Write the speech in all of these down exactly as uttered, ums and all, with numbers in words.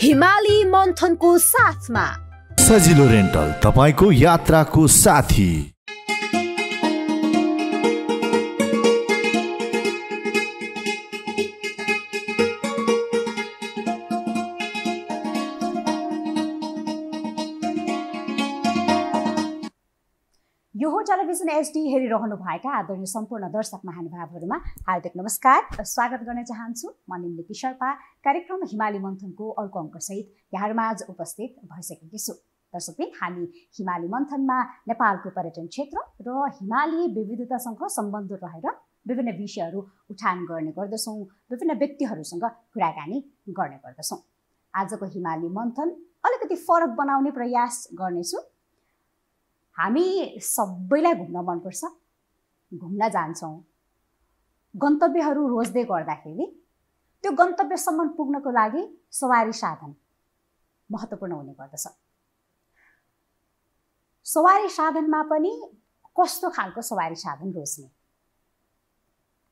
हिमाली मन्थन को साथमा सजिलो रेन्टल तपाईको यात्राको साथी। टेलिभिजन एसडी हेरिरहनु भएका आदरणीय सम्पूर्ण दर्शक महानुभावहरुमा हार्दिक नमस्कार, स्वागत गर्न चाहन्छु। म निम्लेकी शर्पा कार्यक्रम हिमाली मन्थनको अर्को अङ्कसहित यहाँहरुमा आज उपस्थित भइसकेकी छु। दर्शकबिन, हामी हिमाली मन्थनमा नेपालको पर्यटन क्षेत्र र हिमाली विविधतासँग सम्बन्ध रहेर विभिन्न विषयहरु उठान गर्ने गर्दछौं, विभिन्न व्यक्तिहरुसँग कुराकानी गर्ने गर्दछौं। आजको हिमाली मन्थन अलिकति फरक बनाउने प्रयास गर्नेछु। हामी सबैलाई घुम्न मनपर्छ, घुम्न जान्छौँ। गन्तव्यहरू रोज्दै गर्दाखेरि त्यो गन्तव्यसम्म पुग्नको लागि सवारी साधन महत्त्वपूर्ण हुने गर्दछ। सवारी साधनमा पनि कस्तो खालको सवारी साधन रोज्ने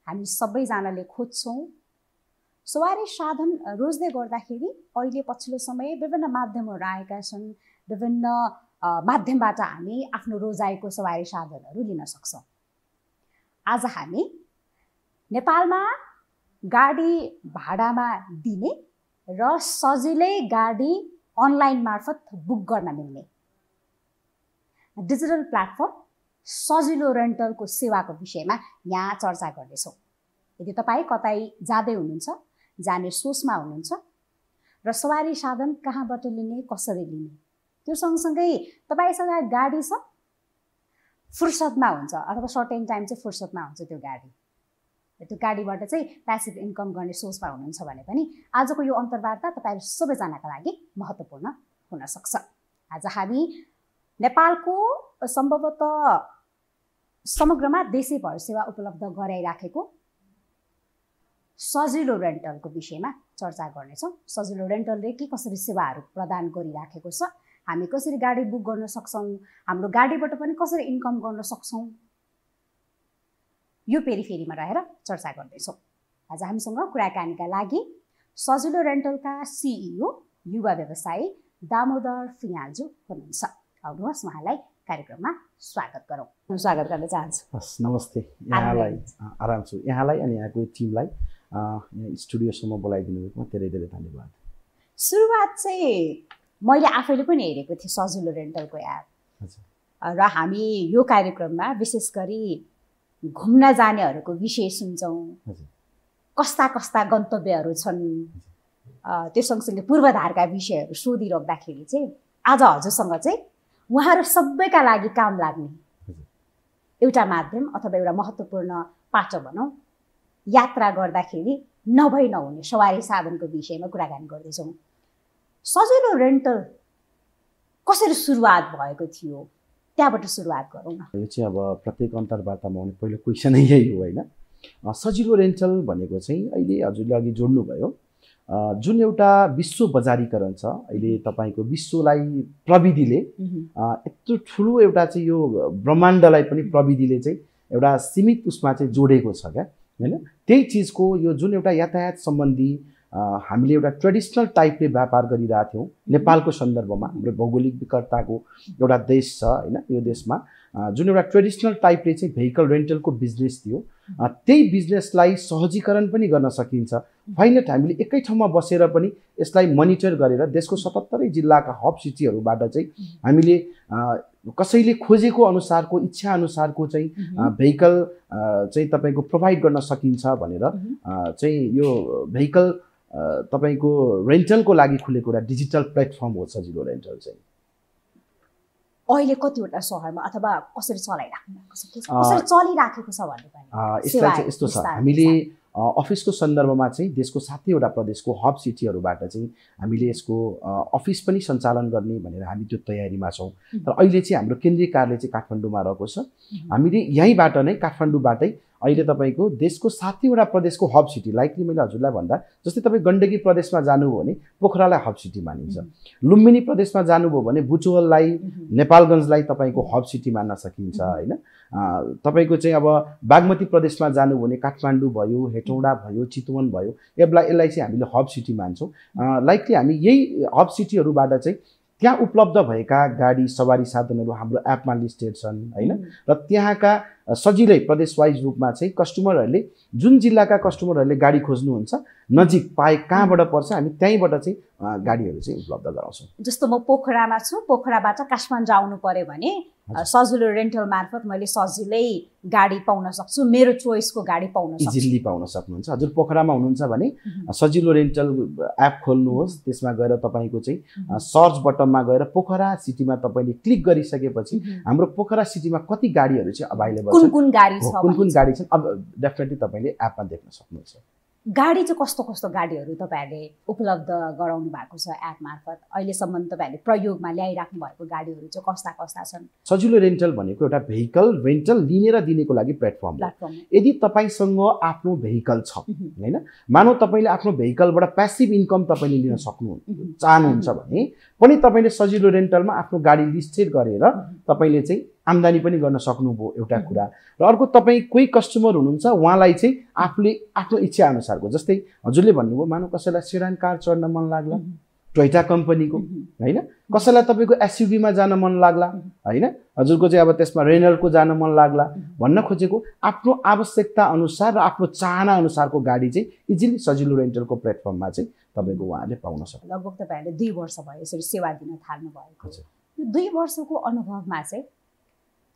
हामी सबैजनाले खोज्छौँ। सवारी साधन रोज्दै गर्दाखेरि अहिले पछिल्लो समय विभिन्न माध्यमहरू आएका छन्। विभिन्न माध्यमबाट हामी आफ्नो रोजाएको सवारी साधनहरू लिन सक्छौँ। आज हामी नेपालमा गाडी भाडामा दिने र सजिलै गाडी अनलाइन मार्फत बुक गर्न मिल्ने डिजिटल प्लेटफर्म सजिलो रेन्टलको सेवाको विषयमा यहाँ चर्चा गर्दैछौँ। यदि तपाईँ कतै जाँदै हुनुहुन्छ, जाने सोचमा हुनुहुन्छ र सवारी साधन कहाँबाट लिने, कसरी लिने, त्यो सँगसँगै तपाईसँग गाडी छ, फुर्सदमा हुन्छ अथवा सर्टेन टाइम चाहिँ फुर्सदमा हुन्छ त्यो गाडी, त्यो गाडीबाट चाहिँ प्यासिभ इन्कम गर्ने सोचमा हुनुहुन्छ भने पनि आजको यो अन्तर्वार्ता तपाईहरू सबैजनाका लागि महत्त्वपूर्ण हुनसक्छ। आज हामी नेपालको सम्भवतः समग्रमा देशैभर सेवा उपलब्ध गराइराखेको सजिलो रेन्टलको विषयमा चर्चा गर्नेछौँ। सजिलो रेन्टलले के कसरी सेवाहरू प्रदान गरिराखेको छ, हामी कसरी गाडी बुक गर्न सक्छौँ, हाम्रो गाडीबाट पनि कसरी इन्कम गर्न सक्छौँ, यो पेरिफेरीमा रहेर चर्चा गर्दैछौँ। आज हामीसँग कुराकानीका लागि सजिलो रेन्टलका सिइओ युवा व्यवसायी दामोदर फुयालज्यू हुनुहुन्छ। आउनुहोस्, उहाँलाई कार्यक्रममा स्वागत गरौँ। स्वागत गर्न चाहन्छु। हस्, नमस्ते। यहाँलाई आराम छु, यहाँलाई अनि यहाँको टिमलाई स्टुडियोसम्म बोलाइदिनु भएकोमा धेरै धेरै धन्यवाद। सुरुवात चाहिँ मैले आफैले पनि हेरेको थिएँ सजिलो रेन्टलको एप, र हामी यो कार्यक्रममा विशेष गरी घुम्न जानेहरूको विषय सुन्छौँ, कस्ता कस्ता गन्तव्यहरू छन् त्यो सँगसँगै पूर्वाधारका विषयहरू सोधिराख्दाखेरि चाहिँ आज हजुरसँग चाहिँ उहाँहरू सबैका लागि काम लाग्ने एउटा माध्यम अथवा एउटा महत्त्वपूर्ण पाटो भनौँ, यात्रा गर्दाखेरि नभई नहुने सवारी साधनको विषयमा कुराकानी गर्दैछौँ। सजिलो रेन्टल कसरी सुरुवात भएको थियो, त्यहाँबाट सुरुवात गरौँ न। यो चाहिँ अब प्रत्येक अन्तर्वार्तामा आउने पहिलो क्वेसनै यही हो, होइन? सजिलो रेन्टल भनेको चाहिँ अहिले हजुरले अघि जोड्नुभयो जुन एउटा विश्व बजारीकरण छ, अहिले तपाईँको विश्वलाई प्रविधिले यत्रो ठुलो एउटा चाहिँ यो ब्रह्माण्डलाई पनि प्रविधिले चाहिँ एउटा सीमित उसमा चाहिँ जोडेको छ क्या, होइन? त्यही चिजको यो जुन एउटा यातायात सम्बन्धी हामीले एउटा ट्रेडिसनल टाइपले व्यापार गरिरहेका थियौँ नेपालको सन्दर्भमा, हाम्रो भौगोलिक विकटताको एउटा देश छ होइन, यो देशमा जुन एउटा ट्रेडिसनल टाइपले चाहिँ भेहिकल रेन्टलको बिजनेस थियो, त्यही बिजनेसलाई सहजीकरण पनि गर्न सकिन्छ। फाइनली हामीले एकै ठाउँमा बसेर पनि यसलाई मोनिटर गरेर देशको सतहत्तरै जिल्लाका हब सिटीहरूबाट चाहिँ हामीले कसैले खोजेको अनुसारको इच्छा अनुसारको चाहिँ भेहिकल चाहिँ तपाईँको प्रोभाइड गर्न सकिन्छ भनेर चाहिँ यो भेहिकल तपाईको रेन्टलको लागि खुलेको एउटा डिजिटल प्लेटफर्म हो सजिलो रेन्टल चाहिँ। अहिले कतिवटा सहरमा अथवा कसरी चलाइराखेको छ, कसरी चलिराखेको छ भन्ने पनि यसलाई चाहिँ यस्तो छ, हामीले अफिसको सन्दर्भमा चाहिँ देशको सातैवटा प्रदेशको हब सिटीहरूबाट चाहिँ हामीले यसको अफिस पनि सञ्चालन गर्ने भनेर हामी त्यो तयारीमा छौँ। तर अहिले चाहिँ हाम्रो केन्द्रीय कार्यालय चाहिँ काठमाडौँमा रहेको छ, हामीले यहीँबाट नै काठमाडौँबाटै अहिले तपाईको देशको साठी वटा प्रदेशको हब सिटी लाइकली मैले हजुरलाई भन्दा जस्तै तपाई गण्डकी प्रदेशमा जानुभयो भने पोखरालाई हब सिटी मानिन्छ, लुम्बिनी प्रदेशमा जानुभयो भने बुचुवललाई नेपालगञ्जलाई तपाईको हब सिटी मान्न सकिन्छ हैन। तपाईको चाहिँ अब बागमती प्रदेशमा जानुभयो भने काठमाडौँ भयो, हेटौडा भयो, चितवन भयो, एब्ला यसलाई चाहिँ हामीले हब सिटी मान्छौं। लाइकली हामी यही हब सिटीहरुबाट चाहिँ त्यहाँ उपलब्ध भएका गाडी सवारी साधनहरु हाम्रो एपमा लिस्टेड छन् हैन, र त्यहाँका सजिलै प्रदेश वाइज रूपमा चाहिँ कस्टमरहरुले जुन जिल्लाका कस्टमरहरुले गाडी खोज्नु हुन्छ नजिक पाए कहाँबाट पर्छ हामी त्यहीबाट चाहिँ गाडीहरु चाहिँ उपलब्ध गराउँछौं। जस्तो म पोखरामा छु, पोखराबाट काठमाडौँ आउनु पर्यो भने सजिलो रेन्टल मार्फत मैले सजिलै गाडी पाउन सक्छु, मेरो चोइसको गाडी पाउन सक्छु, इजिली पाउन सक्नुहुन्छ। हजुर पोखरामा हुनुहुन्छ भने सजिलो रेन्टल एप खोल्नुहोस्, त्यसमा गएर तपाईको चाहिँ सर्च बटनमा गएर पोखरा सिटीमा तपाईले क्लिक गरिसकेपछि हाम्रो पोखरा सिटीमा कति गाडीहरु चाहिँ अभाइलेबल कुन कुन गाडी छ कुन कुन गाडी छन् अब डेफिनेटली तपाईले एपमा देख्न सक्नुहुन्छ। गाडी चाहिँ कस्तो कस्तो गाडीहरु तपाईहरुले उपलब्ध गराउनु भएको छ एप मार्फत, अहिले सम्म तपाईहरुले प्रयोगमा ल्याइराख्नु भएको गाडीहरु चाहिँ कस्ता कस्ता छन्? सजिलो रेन्टल भनेको एउटा भेहिकल रेन्टल लिनेर दिनेको लागि प्लेटफर्म हो। यदि तपाईसँग आफ्नो भेहिकल छ हैन, मानौ तपाईले आफ्नो भेहिकलबाट प्यासिभ इन्कम तपाईले लिन सक्नु चाहनुहुन्छ भने पनि तपाईले सजिलो रेन्टलमा आफ्नो गाडी लिस्टेड गरेर तपाईले चाहिँ आम्दानी पनि गर्न सक्नुभयो एउटा कुरा, र अर्को तपाई कुनै कस्टमर हुनुहुन्छ उहाँलाई चाहिँ आफूले आफ्नो इच्छा अनुसारको जस्तै हजुरले भन्नुभयो मानौ कसैलाई सेडान कार चढ्न मन लाग्ला टोयोटा कम्पनीको हैन, कसैलाई तपाईको एसयूवी मा जान मन लाग्ला हैन, हजुरको चाहिँ अब त्यसमा रेनलको जान मन लाग्ला, भन्न खोजेको आफ्नो आवश्यकता अनुसार र आफ्नो चाहना अनुसारको गाडी चाहिँ इजिली सजिलो रेन्टलको प्लेटफर्ममा चाहिँ तपाईको उहाँले पाउन सक्छ। लगभग तपाईहरुले दुई वर्ष भयो यसरी सेवा दिन थाल्नु भएको छ, यो दुई वर्षको अनुभवमा चाहिँ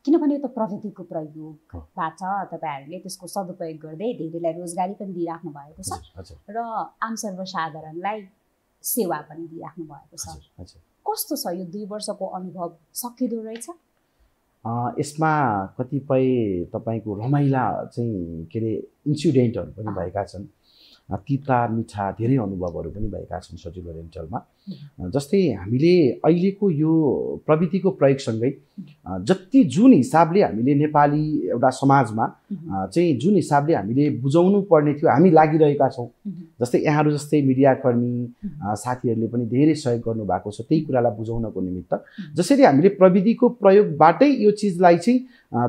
किनभने यो त प्रविधिको प्रयोगबाट तपाईहरुले त्यसको सदुपयोग गर्दै धेरैलाई रोजगारी पनि दिइराख्नु भएको छ र आम सर्वसाधारणलाई सेवा पनि दिइराख्नु भएको छ, कस्तो छ यो दुई वर्षको अनुभव सकिँदो रहेछ? यसमा कतिपय तपाईको रमाइला चाहिँ के अरे इन्सिडेन्टहरु पनि भएका छन्, तीता मिठा धेरै अनुभवहरु पनि भएका छन् सजिलो रेन्टलमा। जस्तै हामीले अहिलेको यो प्रविधिको प्रयोगसँगै जति जुन हिसाबले हामीले नेपाली एउटा समाजमा चाहिँ जुन हिसाबले हामीले बुझाउनु पर्ने थियो हामी लागिरहेका छौं, जस्तै यहाँहरु जस्तै मिडियाकर्मी साथीहरुले पनि धेरै सहयोग गर्नु भएको छ त्यही कुरालाई बुझाउनको निमित्त। जसरी हामीले प्रविधिको प्रयोगबाटै यो चीजलाई चाहिँ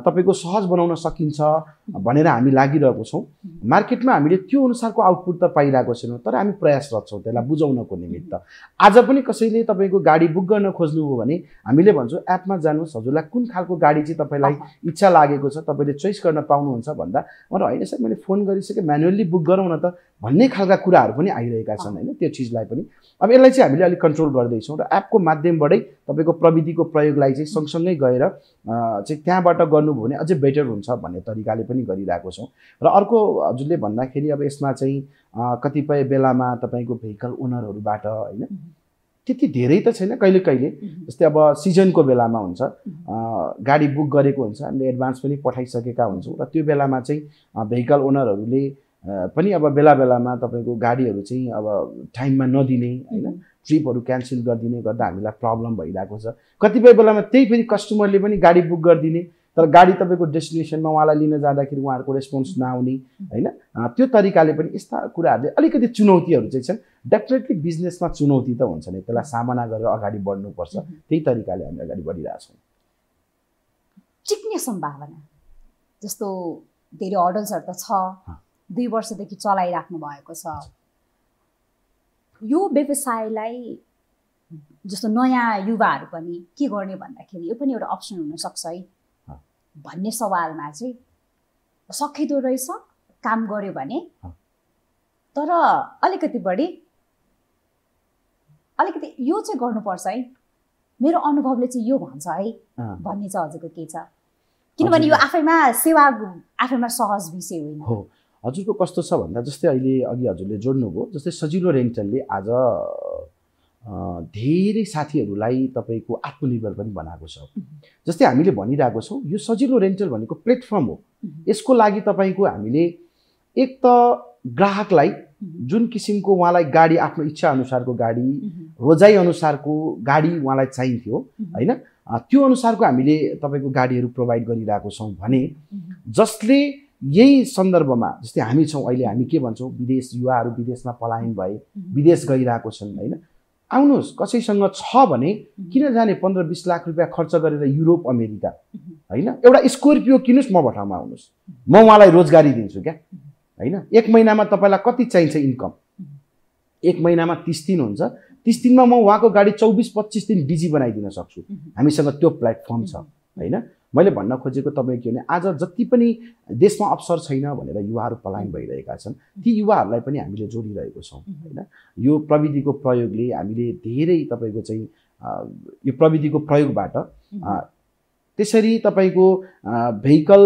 तपाईको सहज बनाउन सकिन्छ भनेर हामी लागिरहेको छौं, मार्केटमा हामीले त्यो अनुसारको आउटपुट त पाइरहेको छैनौं तर हामी प्रयासरत छौं त्यसलाई बुझाउनको निमित्त। आज पनि कसैले तपाईको गाडी बुक गर्न खोज्नुभयो भने हामीले भन्छौं एपमा जानुहोस्, हजुरलाई कुन खालको गाडी चाहिँ तपाईलाई इच्छा लागेको छ तपाईले चोइस गर्न पाउनुहुन्छ भन्दा र हैन सर मैले फोन गरिसके म्यानुअली बुक गरौँ न त भन्ने खालका कुराहरु पनि आइरहेका छन् हैन। त्यो चीजलाई पनि अब यसलाई चाहिँ हामीले अलि कन्ट्रोल गर्दै छौं र एपको माध्यमबाटै तपाईको प्रविधिको प्रयोगलाई चाहिँ सँगसँगै गएर चाहिँ त्यहाँबाट गर्नुभयो भने अझै बेटर हुन्छ भन्ने तरिकाले पनि गरिरहेको छौं। र अर्को हजुरले भन्दाखेरि अब यसमा चाहिँ कतिपय बेलामा तपाईको भेहिकल ओनरहरुबाट हैन त्यति धेरै त छैन, कहिले कहिले जस्तै अब सिजनको बेलामा हुन्छ गाडी बुक गरेको हुन्छ हामीले एडभान्स पनि पठाइसकेका हुन्छौं र त्यो बेलामा चाहिँ भेहिकल ओनरहरुले पनि अब बेला बेलामा तपाईको गाडीहरु चाहिँ अब टाइममा नदिने हैन ट्रिपहरु क्यान्सल गर्दिने गर्दा हामीलाई प्रब्लम भइरहेको छ। कतिपय बेलामा त्यही फेरि कस्टमरले पनि गाडी बुक गर्दिने तर गाडी तपाईको डेस्टिनेसनमा उहाँलाई लिन जाँदाखेरि उहाँहरुको रेस्पोन्स नआउने हैन, त्यो तरिकाले पनि यस्ता कुराहरुले अलिकति चुनौतीहरु चाहिँ छन्। डेफिनेटली बिजनेसमा चुनौती त हुन्छ नि, त्यसलाई सामना गरेर अगाडि बढ्नुपर्छ, त्यही तरिकाले हामी अगाडि बढिरहेका छौं। टिक्ने सम्भावना जस्तो धेरै अर्डर्सहरु त छ, दुई वर्षदेखि चलाइराख्नु भएको छ, यो व्यवसायलाई जस्तो नयाँ युवाहरू पनि के गर्ने भन्दाखेरि यो पनि एउटा अप्सन हुनसक्छ है भन्ने सवालमा चाहिँ सकिँदो रहेछ काम गर्यो भने, तर अलिकति बढी अलिकति यो चाहिँ गर्नुपर्छ है मेरो अनुभवले चाहिँ यो भन्छ है भन्ने चाहिँ हजुरको के छ? किनभने यो आफैमा सेवा आफैमा सहज विषय होइन। हजुरको कस्तो छ भन्दा जस्तै अहिले अघि हजुरले जोड्नुभयो जस्तै सजिलो रेन्टलले आज धेरै साथीहरूलाई तपाईको आत्मनिर्भर पनि बनाएको छ। जस्तै हामीले भनिरहेको छौं यो सजिलो रेन्टल भनेको प्लेटफर्म हो, यसको लागि तपाईको हामीले एक त ग्राहकलाई जुन किसिमको उहाँलाई गाडी आफ्नो इच्छा अनुसारको गाडी रोजाइ अनुसारको गाडी उहाँलाई चाहिन्थ्यो हैन, त्यो अनुसारको हामीले तपाईको गाडीहरू प्रोभाइड गरिरहेको छौं भने जसले यही सन्दर्भमा जस्तै हामी छौं अहिले हामी के भन्छौं विदेश युवाहरू विदेशमा पलायन भए विदेश गइरहेको छन् हैन आउनुस् कसैसँग छ भने किन जाने पन्ध्र बीस लाख रुपैयाँ खर्च गरेर युरोप अमेरिका हैन एउटा स्कर्पियो किन्नुस् म भटामा आउनुस् म उहाँलाई रोजगारी दिन्छु के हैन एक महिनामा तपाईलाई कति चाहिन्छ इन्कम एक महिनामा तीस दिन हुन्छ तीस दिनमा म उहाँको गाडी चौबिस पच्चीस दिन बिजी बनाइदिन सक्छु हामीसँग त्यो प्लेटफर्म छ हैन मैले भन्न खोजेको तपाई के भने आज जति पनि देशमा अवसर छैन भनेर युवाहरू पलायन भइरहेका छन् ती युवाहरूलाई पनि हामीले जोडिरहेको छौं हैन यो प्रविधिको प्रयोगले हामीले धेरै तपाईको चाहिँ यो प्रविधिको प्रयोगबाट त्यसरी तपाईको भेहिकल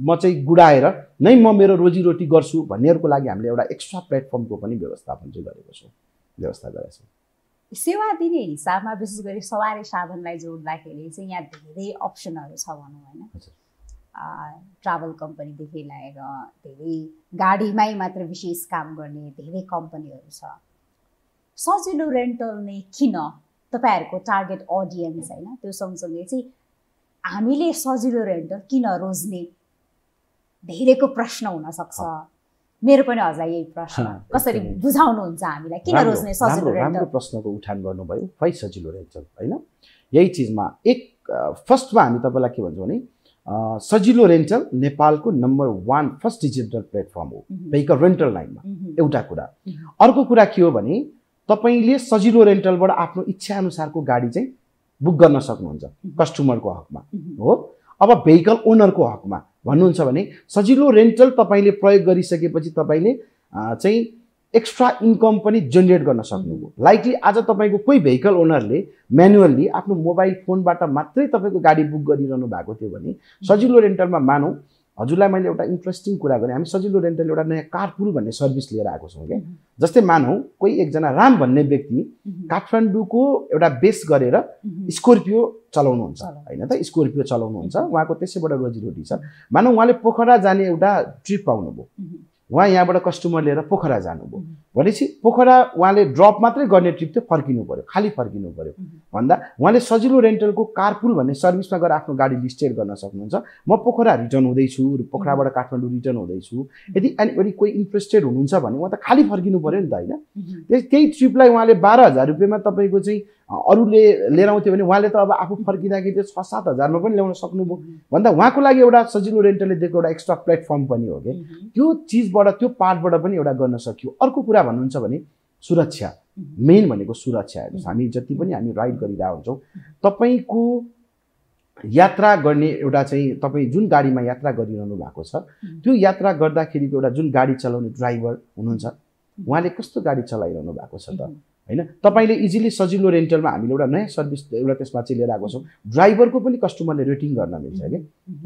म चाहिँ गुडाएर नै म मेरो रोजीरोटी गर्छु भन्नेहरुको लागि हामीले एउटा एक्स्ट्रा प्लेटफर्मको पनि व्यवस्थापन चाहिँ गरेको छौं व्यवस्था गरेका छौं सेवा दिने हिसाबमा विशेष गरी सवारी साधनलाई जोड्दाखेरि चाहिँ यहाँ धेरै अप्सनहरु छ भन्नु हैन ट्राभल कम्पनी देखि लिएर धेरै गाडीमै मात्र विशेष काम गर्ने धेरै कम्पनीहरु छ सजिलो रेन्टल नै किन तपाईहरुको टार्गेट ऑडियन्स हैन त्यो सँगसँगै चाहिँ हामीले सजिलो रेन्टल किन रोज्ने धेरैको प्रश्न हुन सक्छ मेरो पनि अझ यही प्रश्न कसरी बुझाउनुहुन्छ हामीलाई किन रोज्ने सजिलो रेन्टल राम्रो प्रश्नको उठान गर्नुभयो खै सजिलो रेन्टल हैन यही चीजमा एक फर्स्टमा हामी तपाईलाई के भन्छौं भने सजिलो रेन्टल नेपालको नम्बर एक फर्स्ट डिजिटल प्लेटफर्म हो भेहिकल रेन्टल लाइनमा एउटा कुरा अर्को कुरा के हो भने तपाईले सजिलो रेन्टलबाट आफ्नो इच्छा अनुसारको गाडी चाहिँ बुक गर्न सक्नुहुन्छ कस्टमरको हकमा हो अब भेहिकल ओनरको हकमा भन्नुहुन्छ भने सजिलो रेन्टल तपाईले प्रयोग गरिसकेपछि तपाईले चाहिँ एक्स्ट्रा इन्कम पनि जेनेरेट गर्न सक्नुहुन्छ लाइकली आज तपाईको कुनै भेहिकल ओनरले म्यानुअली आफ्नो मोबाइल फोनबाट मात्रै तपाईको गाडी बुक गरिरहनु भएको थियो भने सजिलो रेन्टलमा मानौ हजुरलाई मैले एउटा इन्ट्रेस्टिङ कुरा गरे हामी सजिलो रेन्टल एउटा नयाँ कारपुल भन्ने सर्भिस लिएर आएको छौं के जस्तै मानौ कुनै एकजना राम भन्ने व्यक्ति काठमाडौँको एउटा बेस गरेर स्कर्पियो चलाउनुहुन्छ हैन त स्कर्पियो चलाउनुहुन्छ उहाँको त्यसैबाट रोजीरोटी छ मानौ उहाँले पोखरा जाने एउटा ट्रिप पाउनुभयो उहाँ यहाँबाट कस्टमर लिएर पोखरा जानुभयो भनेपछि पोखरा उहाँले ड्रप मात्रै गर्ने ट्रिप त फर्किनु पर्यो खाली फर्किनु पर्यो भन्दा उहाँले सजिलो रेन्टलको कारपुल भन्ने सर्भिसमा गएर आफ्नो गाडी लिस्टेड गर्न सक्नुहुन्छ म पोखरा रिटर्न हुँदै छु पोखराबाट काठमाडौँ रिटर्न हुँदै छु यदि एनीबडी कुनै इन्ट्रेस्टेड हुनुहुन्छ भने उहाँ त खाली फर्किनु पर्यो नि त हैन त्यही ट्रिपलाई उहाँले बाह्र हजार रुपैयाँमा तपाईको चाहिँ अरूले लिएर आउँथ्यो भने उहाँले त अब आफू फर्किदाखेरि छ सात हजार मा पनि ल्याउन सक्नुभयो भन्दा उहाँको लागि एउटा सजिलो रेन्टलले दिएको एउटा एक्स्ट्रा प्लेटफर्म पनि हो के त्यो चीजबाट त्यो पार्टबाट पनि एउटा गर्न सकियो अर्को कुरा भन्नुहुन्छ भने सुरक्षा मेन भनेको सुरक्षा हो हामी जति पनि हामी राइड गरिरा हुन्छौ तपाईको यात्रा गर्ने एउटा चाहिँ तपाई जुन गाडीमा यात्रा गरिरहनु भएको छ त्यो यात्रा गर्दाखेरिको एउटा जुन गाडी चलाउने ड्राइभर हुनुहुन्छ उहाँले कस्तो गाडी चलाइरहनु भएको छ त हैन तपाईले इजिली सजिलो रेन्टलमा हामीले एउटा नयाँ सर्भिस एउटा त्यसमा चाहिँ लिएर आएको छौं ड्राइभरको पनि कस्टमरले रेटिङ गर्न मिल्छ के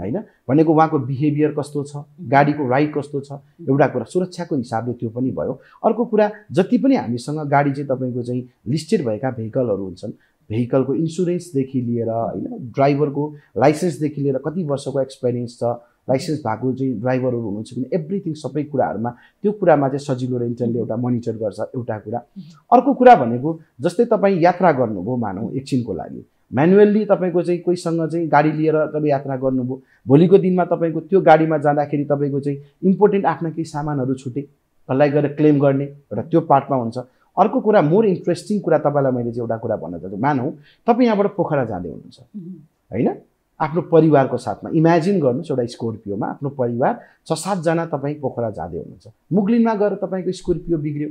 हैन भनेको उहाँको बिहेभियर कस्तो छ गाडीको राइड कस्तो छ एउटा कुरा सुरक्षाको हिसाबले त्यो पनि भयो अर्को कुरा जति पनि हामीसँग गाडी चाहिँ तपाईको चाहिँ लिस्टेड भएका भेहिकलहरू हुन्छन् भेहिकलको इन्स्योरेन्स देखि लिएर हैन ड्राइभरको लाइसेन्स देखि लिएर कति वर्षको एक्सपिरियन्स छ लाइसेन्स भएको चाहिँ ड्राइभरहरू हुनुहुन्छ किन एभ्रिथिङ सबै कुराहरुमा त्यो कुरामा चाहिँ सजिलो रेन्टलले एउटा मोनिटर गर्छ एउटा कुरा अर्को कुरा भनेको जस्तै तपाई यात्रा गर्नुभयो मानौ एकछिनको लागि म्यानुअली तपाईको चाहिँ कोहीसँग चाहिँ गाडी लिएर तपाईं यात्रा गर्नुभयो भोलिको दिनमा तपाईको त्यो गाडीमा जाँदाखेरि तपाईको चाहिँ इम्पोर्टेन्ट आफ्ना केही सामानहरू छुटे कसलाई गएर क्लेम गर्ने एउटा त्यो पार्टमा हुन्छ अर्को कुरा मोर इन्ट्रेस्टिङ कुरा तपाईलाई मैले चाहिँ एउटा कुरा भन्न चाहन्छु मानौ तपाई यहाँबाट पोखरा जाँदै हुनुहुन्छ हैन आफ्नो परिवारको साथमा इमेजिन गर्नुस् एउटा स्कर्पियोमा आफ्नो परिवार छ सात जना तपाई पोखरा जाँदै हुनुहुन्छ मुगलिनमा गएर तपाईको स्कर्पियो बिग्रियो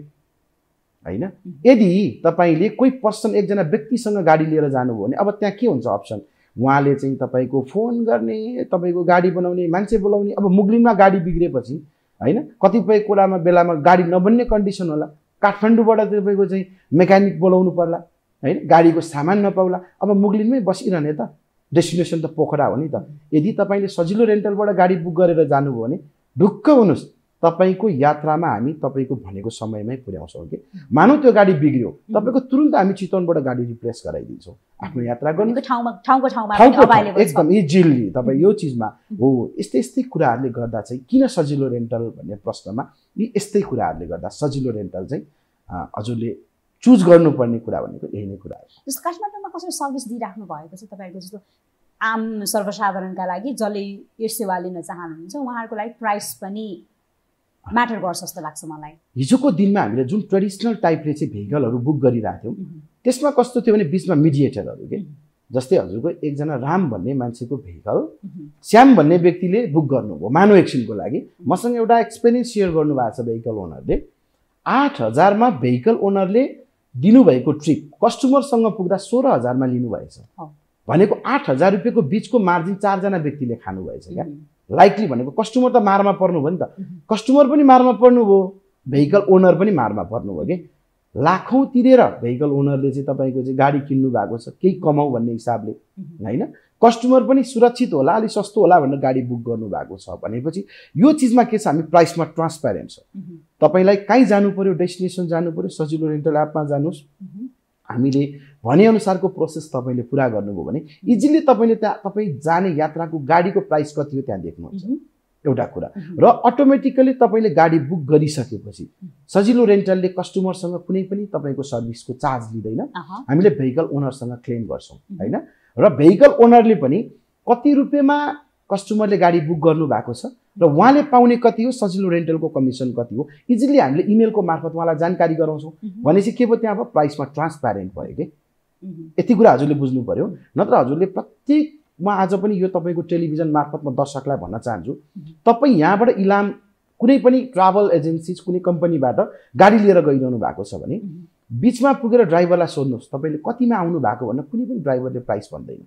हैन यदि तपाईले कुनै पर्सन एकजना व्यक्तिसँग गाडी लिएर जानुभयो भने अब त्यहाँ के हुन्छ अप्सन उहाँले चाहिँ तपाईको फोन गर्ने तपाईको गाडी बनाउने मान्छे बोलाउने अब मुगलिनमा गाडी बिग्रेपछि हैन कतिपय कुरामा बेलामा गाडी नबन्ने कन्डिसन होला काठमाडौँबाट तपाईको चाहिँ मेकानिक बोलाउनु पर्ला हैन गाडीको सामान नपाउला अब मुगलिनमै बसिरहने त डेस्टिनेसन त पोखरा हो नि त यदि तपाईले सजिलो रेन्टलबाट गाडी बुक गरेर जानुभयो भने ढुक्क हुनुस् तपाईको यात्रामा हामी तपाईको भनेको समयमै पुर्याउँछौं के मानौ त्यो गाडी बिग्रियो तपाईको तुरुन्त हामी चितवनबाट गाडी रिप्लेस गराइदिन्छौं आफ्नो यात्रा गर्ने ठाउँमा ठाउँको ठाउँमा अभाइलेबल छ एकदम इजिली तपाई यो चीजमा हो यस्तै यस्तै कुराहरुले गर्दा चाहिँ किन सजिलो रेन्टल भन्ने प्रश्नमा यी यस्तै कुराहरुले गर्दा सजिलो रेन्टल चाहिँ हजुरले चुज गर्नुपर्ने कुरा भनेको यही नै कुरा हो जस्तो काठमाडौँमा कसरी सर्भिस दिइराख्नु भएको छ तपाईहरुको जस्तो आम सर्वसाधारणका लागि जसले सेवा लिन चाहनुहुन्छ उहाँहरूको लागि प्राइस पनि म्याटर गर्छ जस्तो लाग्छ मलाई। हिजोको दिनमा हामीले जुन ट्रेडिसनल टाइपले चाहिँ भेहिकलहरु बुक गरिरहेको थियौं त्यसमा कस्तो थियो भने बीचमा मिडिएटरहरु के जस्तै हजुरको एकजना राम भन्ने मान्छेको भेहिकल श्याम भन्ने व्यक्तिले बुक गर्नुभयो मानव एक्सनको लागि। मसँग एउटा एक्सपिरियन्स शेयर गर्नु भएको छ भेहिकल ओनरले आठ हजार मा भेहिकल ओनरले दिनु भएको ट्रिप कस्टमरसँग पुग्दा सोह्र हजार मा लिनु भएछ भनेको आठ हजार रुपैयाँको बीचको मार्जिन चार जना व्यक्तिले खानु भएछ क्या। लाइकली भनेको कस्टमर त मारमा पर्नु भयो नि त, कस्टमर पनि मारमा पर्नु भयो, भेहिकल ओनर पनि मारमा पर्नु भयो के। लाखौं तिरेर भेहिकल ओनरले चाहिँ तपाईको चाहिँ गाडी किन्नु भएको छ केही कमाऊ भन्ने हिसाबले हैन, कस्टमर पनि सुरक्षित होला अलि सस्तो होला भनेर गाडी बुक गर्नु भएको छ भनेपछि यो चीजमा के छ हामी प्राइसमा ट्रान्सपेरेन्ट छ। तपाईलाई कतै जानु पर्यो डेस्टिनेसन जानु पर्यो सजिलो रेन्टल एपमा जानुस्, हामीले भने अनुसारको प्रोसेस तपाईले पूरा गर्नुभयो भने इजिली तपाईले तपाई जाने यात्राको गाडीको प्राइस कति हो त्यहाँ देख्नुहुन्छ एउटा कुरा। र अटोमेटिकली तपाईले गाडी बुक गरिसकेपछि सजिलो रेन्टलले कस्टमरसँग कुनै पनि तपाईको सर्भिसको चार्ज लिदैन, हामीले भेहिकल ओनरसँग क्लेम गर्छौं हैन। र भेहिकल ओनरले पनि कति रुपैयाँमा कस्टमरले गाडी बुक गर्नु भएको छ र उहाँले पाउने कति हो, सजिलो रेन्टलको कमिसन कति हो, इजिली हामीले इमेलको मार्फत उहाँलाई जानकारी गराउँछौं भनेपछि के भयो त्यहाँ अब प्राइसमा ट्रान्सपेरेन्ट भयो के। यति कुरा हजुरले बुझ्नु पर्यो, नत्र हजुरले प्रत्येक म आज पनि यो तपाईको टेलिभिजन मार्फत म दर्शकलाई भन्न चाहन्छु तपाई यहाँबाट इलाम कुनै पनि ट्राभल एजेन्सिज कुनै कम्पनीबाट गाडी लिएर गइरहनु भएको छ भने बीचमा पुगेर ड्राइभरलाई सोध्नुस् तपाईले कतिमा आउनु भएको भन्ने कुनै पनि ड्राइभरले प्राइस भन्दैन,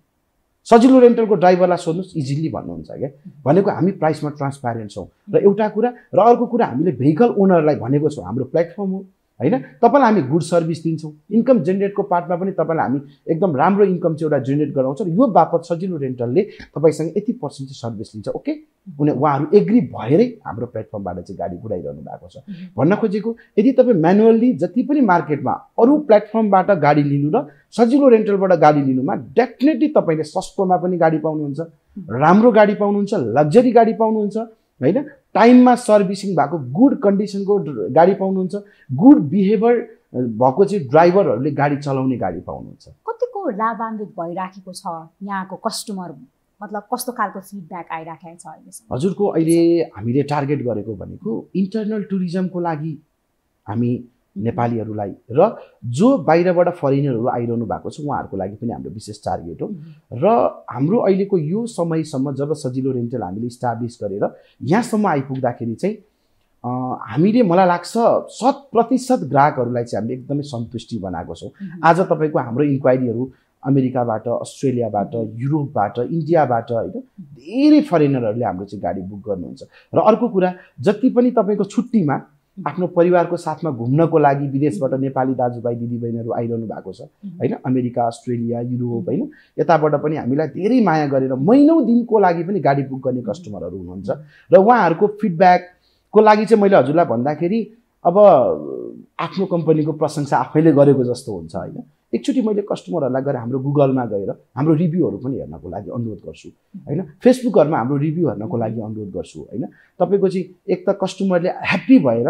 सजिलो रेन्टलको ड्राइभरलाई सोध्नुस् इजिली भन्नुहुन्छ के। भनेको हामी प्राइसमा ट्रान्सपेरेन्ट छौं र एउटा कुरा, र अर्को कुरा हामीले भेहिकल ओनरलाई भनेको छौं हाम्रो प्लेटफर्म हो हैन, तपाईलाई हामी गुड सर्भिस दिन्छौं, इन्कम जेनेरेटको पार्टमा पनि तपाईलाई हामी एकदम राम्रो इन्कम चाहिँ एउटा जेनेरेट गराउँछौं। यो बापत सजिलो रेन्टलले तपाईसँग यति पर्सेन्ट चाहिँ सर्भिस लिन्छ ओके, उनी उहाँहरू एग्री भएरै हाम्रो प्लेटफर्मबाट चाहिँ गाडी पुर्याइरहनु भएको छ। भन्न खोजेको यदि तपाईं म्यानुअली जति पनि मार्केटमा अरु प्लेटफर्मबाट गाडी लिनु र सजिलो रेन्टलबाट गाडी लिनुमा डेफिनेटली तपाईले सस्तोमा पनि गाडी पाउनुहुन्छ, राम्रो गाडी पाउनुहुन्छ, लग्जरी गाडी पाउनुहुन्छ हैन, टाइममा सर्भिसिङ भएको गुड कन्डिसनको गाडी पाउनुहुन्छ, गुड बिहेभियर भएको चाहिँ ड्राइभरहरूले गाडी चलाउने गाडी पाउनुहुन्छ। कतिको लाभान्वित भइराखेको छ यहाँको कस्टमर, मतलब कस्तो खालको फिडब्याक आइराखेको छ अहिले? हजुरको अहिले हामीले टार्गेट गरेको भनेको इन्टरनल टुरिज्मको लागि हामी नेपालीहरूलाई र जो बाहिरबाट फरेनरहरू आइरहनु भएको छ उहाँहरूको लागि पनि हाम्रो विशेष टार्गेट हो। र हाम्रो अहिलेको यो समयसम्म जब सजिलो रेन्टल हामीले इस्टाब्लिस गरेर यहाँसम्म आइपुग्दाखेरि चाहिँ हामीले मलाई लाग्छ शत प्रतिशत ग्राहकहरूलाई चाहिँ हामीले एकदमै सन्तुष्टि बनाएको छौँ। आज तपाईँको हाम्रो इन्क्वायरीहरू अमेरिकाबाट, अस्ट्रेलियाबाट, युरोपबाट, इन्डियाबाट हैन धेरै फरेनरहरूले हाम्रो चाहिँ गाडी बुक गर्नुहुन्छ। र अर्को कुरा जति पनि तपाईँको छुट्टीमा आफ्नो परिवारको साथमा घुम्नको लागि विदेशबाट नेपाली दाजुभाइ दिदीबहिनीहरू आइरहनु भएको छ हैन, अमेरिका, अस्ट्रेलिया, युरोप हैन, यताबाट पनि हामीलाई धेरै माया गरेर महिनौ दिनको लागि पनि गाडी बुक गर्ने कस्टमरहरू हुनुहुन्छ। र उहाँहरूको फिडब्याकको लागि चाहिँ मैले हजुरलाई भन्दाखेरि अब आफ्नो कम्पनीको प्रशंसा आफैले गरेको जस्तो हुन्छ हैन। एकचोटि मैले कस्टमरहरूलाई गएर हाम्रो गुगलमा गएर हाम्रो रिभ्यूहरू पनि हेर्नको लागि अनुरोध गर्छु हैन, फेसबुकहरुमा हाम्रो रिभ्यू हेर्नको लागि अनुरोध गर्छु हैन। तपाईको चाहिँ एक त कस्टमरले ह्याप्पी भएर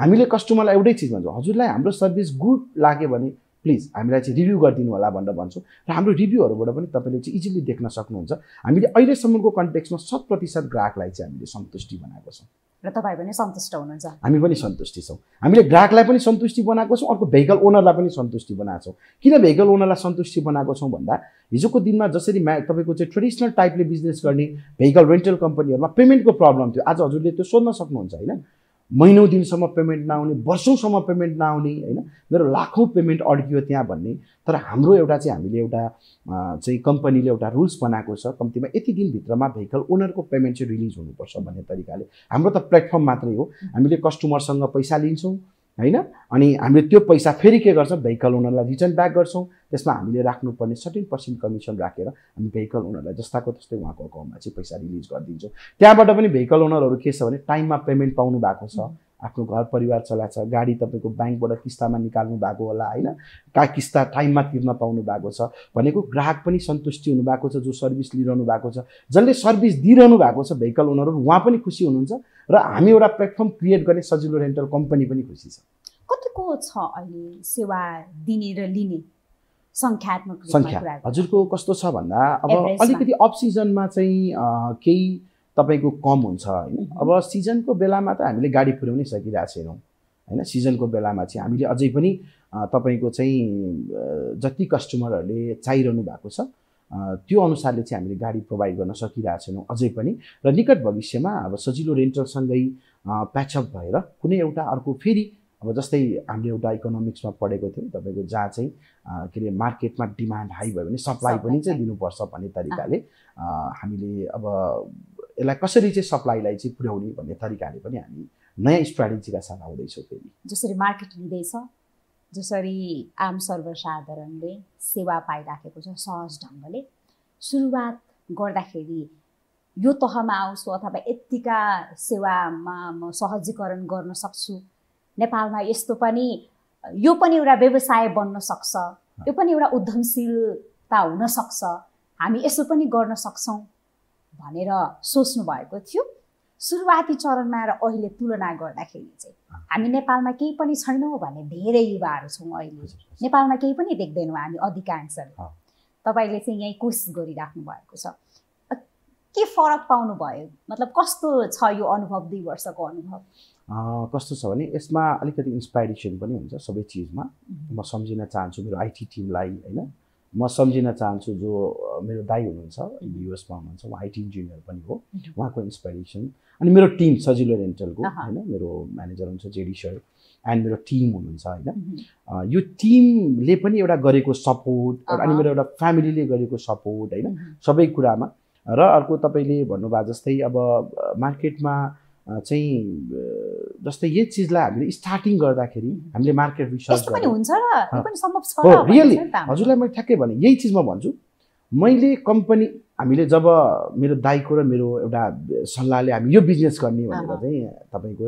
हामीले कस्टमरलाई एउटै चीज भन्छौं हजुरलाई हाम्रो सर्भिस गुड लाग्यो भने प्लिज हामीलाई चाहिँ रिभ्यू गरिदिनु होला भनेर भन्छौं र हाम्रो रिभ्यूहरुबाट पनि तपाईले चाहिँ इजिली देख्न सक्नुहुन्छ हामीले अहिलेसम्मको कन्टेक्स्टमा शत प्रतिशत ग्राहकलाई चाहिँ हामीले सन्तुष्टि बनाएको छौं। र तपाई पनि सन्तुष्ट हुनुहुन्छ? हामी पनि सन्तुष्टि छौं, हामीले ग्राहकलाई पनि सन्तुष्टि बनाएको छौं, अर्को भेहिकल ओनरलाई पनि सन्तुष्टि बनाएको छौं। किन भेहिकल ओनरलाई सन्तुष्टि बनाएको छौं भन्दा हिजोको दिनमा जसरी तपाईको चाहिँ ट्रेडिसनल टाइपले बिजनेस गर्ने भेहिकल रेन्टल कम्पनीहरुमा पेमेन्टको प्रब्लम थियो, आज हजुरले त्यो सोध्न सक्नुहुन्छ हैन, महिनौ दिनसम्म पेमेन्ट नआउने, वर्षौंसम्म पेमेन्ट नआउने हैन, मेरो लाखौं पेमेन्ट अड्कियो त्यहाँ भन्ने। तर हाम्रो एउटा चाहिँ हामीले एउटा चाहिँ कम्पनीले एउटा रुल्स बनाएको छ कम्तिमा यति दिन भित्रमा भेहिकल ओनरको पेमेन्ट चाहिँ रिलीज हुनुपर्छ भन्ने तरिकाले। हाम्रो त प्लेटफर्म मात्रै हो, हामीले कस्टमरसँग पैसा लिन्छौं हैन, अनि हामीले त्यो पैसा फेरि के गर्छौं भेहिकल ओनरलाई रिटर्न ब्याक गर्छौं। त्यसमा हामीले राख्नुपर्ने सर्टेन पर्सेन्ट कमिसन राखेर हामी भेहिकल ओनरलाई जस्ताको त्यस्तै उहाँको अकाउन्टमा चाहिँ पैसा रिलिज गरिदिन्छौँ। त्यहाँबाट पनि भेहिकल ओनरहरू के छ भने टाइममा पेमेन्ट पाउनु भएको छ, आफ्नो घर परिवार चलाएको छ, गाडी तपाईँको ब्याङ्कबाट किस्तामा निकाल्नु भएको होला हैन, का किस्ता टाइममा तिर्न पाउनु भएको छ भनेको ग्राहक पनि सन्तुष्टि हुनु भएको छ, जो सर्भिस लिइरहनु भएको छ, जसले सर्भिस दिइरहनु भएको छ भेहिकल ओनरहरू उहाँ पनि खुसी हुनुहुन्छ र हामी एउटा प्लेटफर्म क्रिएट गर्ने सजिलो रेन्टल कम्पनी पनि खुसी छ। कतिको छ अहिले सेवा दिने र लिने? संख्यात्मक संख्या हजुरको कस्तो छ भन्दा अब अलिकति अफ सिजनमा चाहिँ केही तपाईको कम हुन्छ हैन। अब सिजनको बेलामा त हामीले गाडी पुर्याउनै सकिरहेका छैनौं हैन। सिजनको बेलामा चाहिँ हामीले अझै पनि तपाईको चाहिँ जति कस्टमरहरुले चाहिरहनु भएको छ त्यो अनुसारले चाहिँ हामीले गाडी प्रोवाइड गर्न सकिरहेका छैनौं अझै पनि। र निकट भविष्यमा अब सजिलो रेन्टल सँगै प्याचअप भएर कुनै एउटा अर्को फेरि अब जस्तै हामीले एउटा इकोनोमिक्समा पढेको थियौं तपाईको जहाँ चाहिँ के मार्केटमा डिमान्ड हाई भयो भने सप्लाई पनि चाहिँ दिनुपर्छ भन्ने तरिकाले हामीले अब यसलाई कसरी चाहिँ सप्लाईलाई चाहिँ पुर्याउने भन्ने तरिकाले पनि हामी नयाँ स्ट्र्याटेजीका साथ आउँदैछौँ। फेरि जसरी मार्केट लिँदैछ, जसरी आम सर्वसाधारणले सेवा पाइराखेको छ सहज ढङ्गले, सुरुवात गर्दाखेरि यो तहमा आउँछु अथवा यतिका सेवामा म सहजीकरण गर्न सक्छु, नेपालमा यस्तो पनि यो पनि एउटा व्यवसाय बन्न सक्छ, यो पनि एउटा उद्यमशीलता हुन सक्छ, हामी यसो पनि गर्न सक्छौँ भनेर सोच्नु भएको थियो सुरुवाती चरणमा। र अहिले तुलना गर्दाखेरि चाहिँ हामी नेपालमा केही पनि छैनौँ भन्ने धेरै युवाहरू छौँ। अहिले नेपालमा केही पनि देख्दैनौँ हामी अधिकांश। तपाईँले चाहिँ यही कोसिस गरिराख्नु भएको छ, के फरक पाउनुभयो? मतलब कस्तो छ यो अनुभव, दुई वर्षको अनुभव कस्तो छ भने यसमा अलिकति इन्सपाइरेसन पनि हुन्छ सबै चिजमा। म सम्झिन चाहन्छु मेरो आइटी टिमलाई हैन, म सम्झिन चाहन्छु जो मेरो दाई हुनुहुन्छ युएसमा हुनुहुन्छ, उहाँ आइटी इन्जिनियर पनि हो, उहाँको इन्सपाइरेसन। अनि मेरो टिम सजिलो रेन्टलको हैन, मेरो म्यानेजर हुन्छ जेडी सर एन्ड मेरो टिम हुनुहुन्छ हैन। यो टिमले पनि एउटा गरेको सपोर्ट अनि मेरो एउटा फ्यामिलीले गरेको सपोर्ट हैन सबै कुरामा। र अर्को तपाईले भन्नुभयो जस्तै अब मार्केटमा चाहिँ जस्तै यो चिजलाई हामीले स्टार्टिङ गर्दाखेरि हामीले मार्केट रिसर्च पनि हुन्छ र यो पनि सम्भव छ हो रियली। हजुरलाई मैले ठ्याक्कै भने यही चिज म भन्छु, मैले कम्पनी हामीले जब मेरो दाइको र मेरो एउटा सल्लाहले हामी यो बिजनेस गर्ने भनेर चाहिँ तपाईको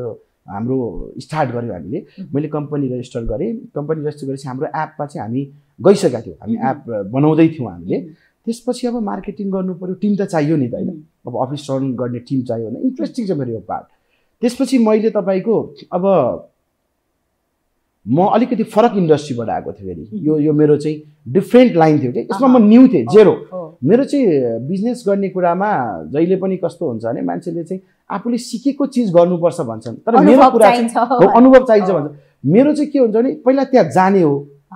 हाम्रो स्टार्ट गर्यो हामीले। मैले कम्पनी रेजिस्टर गरेँ, कम्पनी रेजिस्टर गरेपछि हाम्रो एपमा चाहिँ हामी गइसकेका थियौँ, हामी एप बनाउँदै थियौँ हामीले। त्यसपछि अब मार्केटिङ गर्नु पर्यो, टिम त चाहियो नि त हैन, अब अफिस रन गर्ने टिम चाहियो हैन। इन्ट्रेस्टिङ छ मेरो यो पार्ट। त्यसपछि मैले तपाईँको अब म अलिकति फरक इन्डस्ट्रीबाट आएको थिएँ फेरि, यो यो मेरो चाहिँ डिफ्रेन्ट लाइन थियो कि यसमा म न्यू थिएँ जेरो। मेरो चाहिँ बिजनेस गर्ने कुरामा जहिले पनि कस्तो हुन्छ भने मान्छेले चाहिँ आफूले सिकेको चिज गर्नुपर्छ भन्छन्, तर मेरो कुरा चाहिँ अनुभव चाहिन्छ भन्छ। मेरो चाहिँ के हुन्छ भने पहिला त्यहाँ जाने हो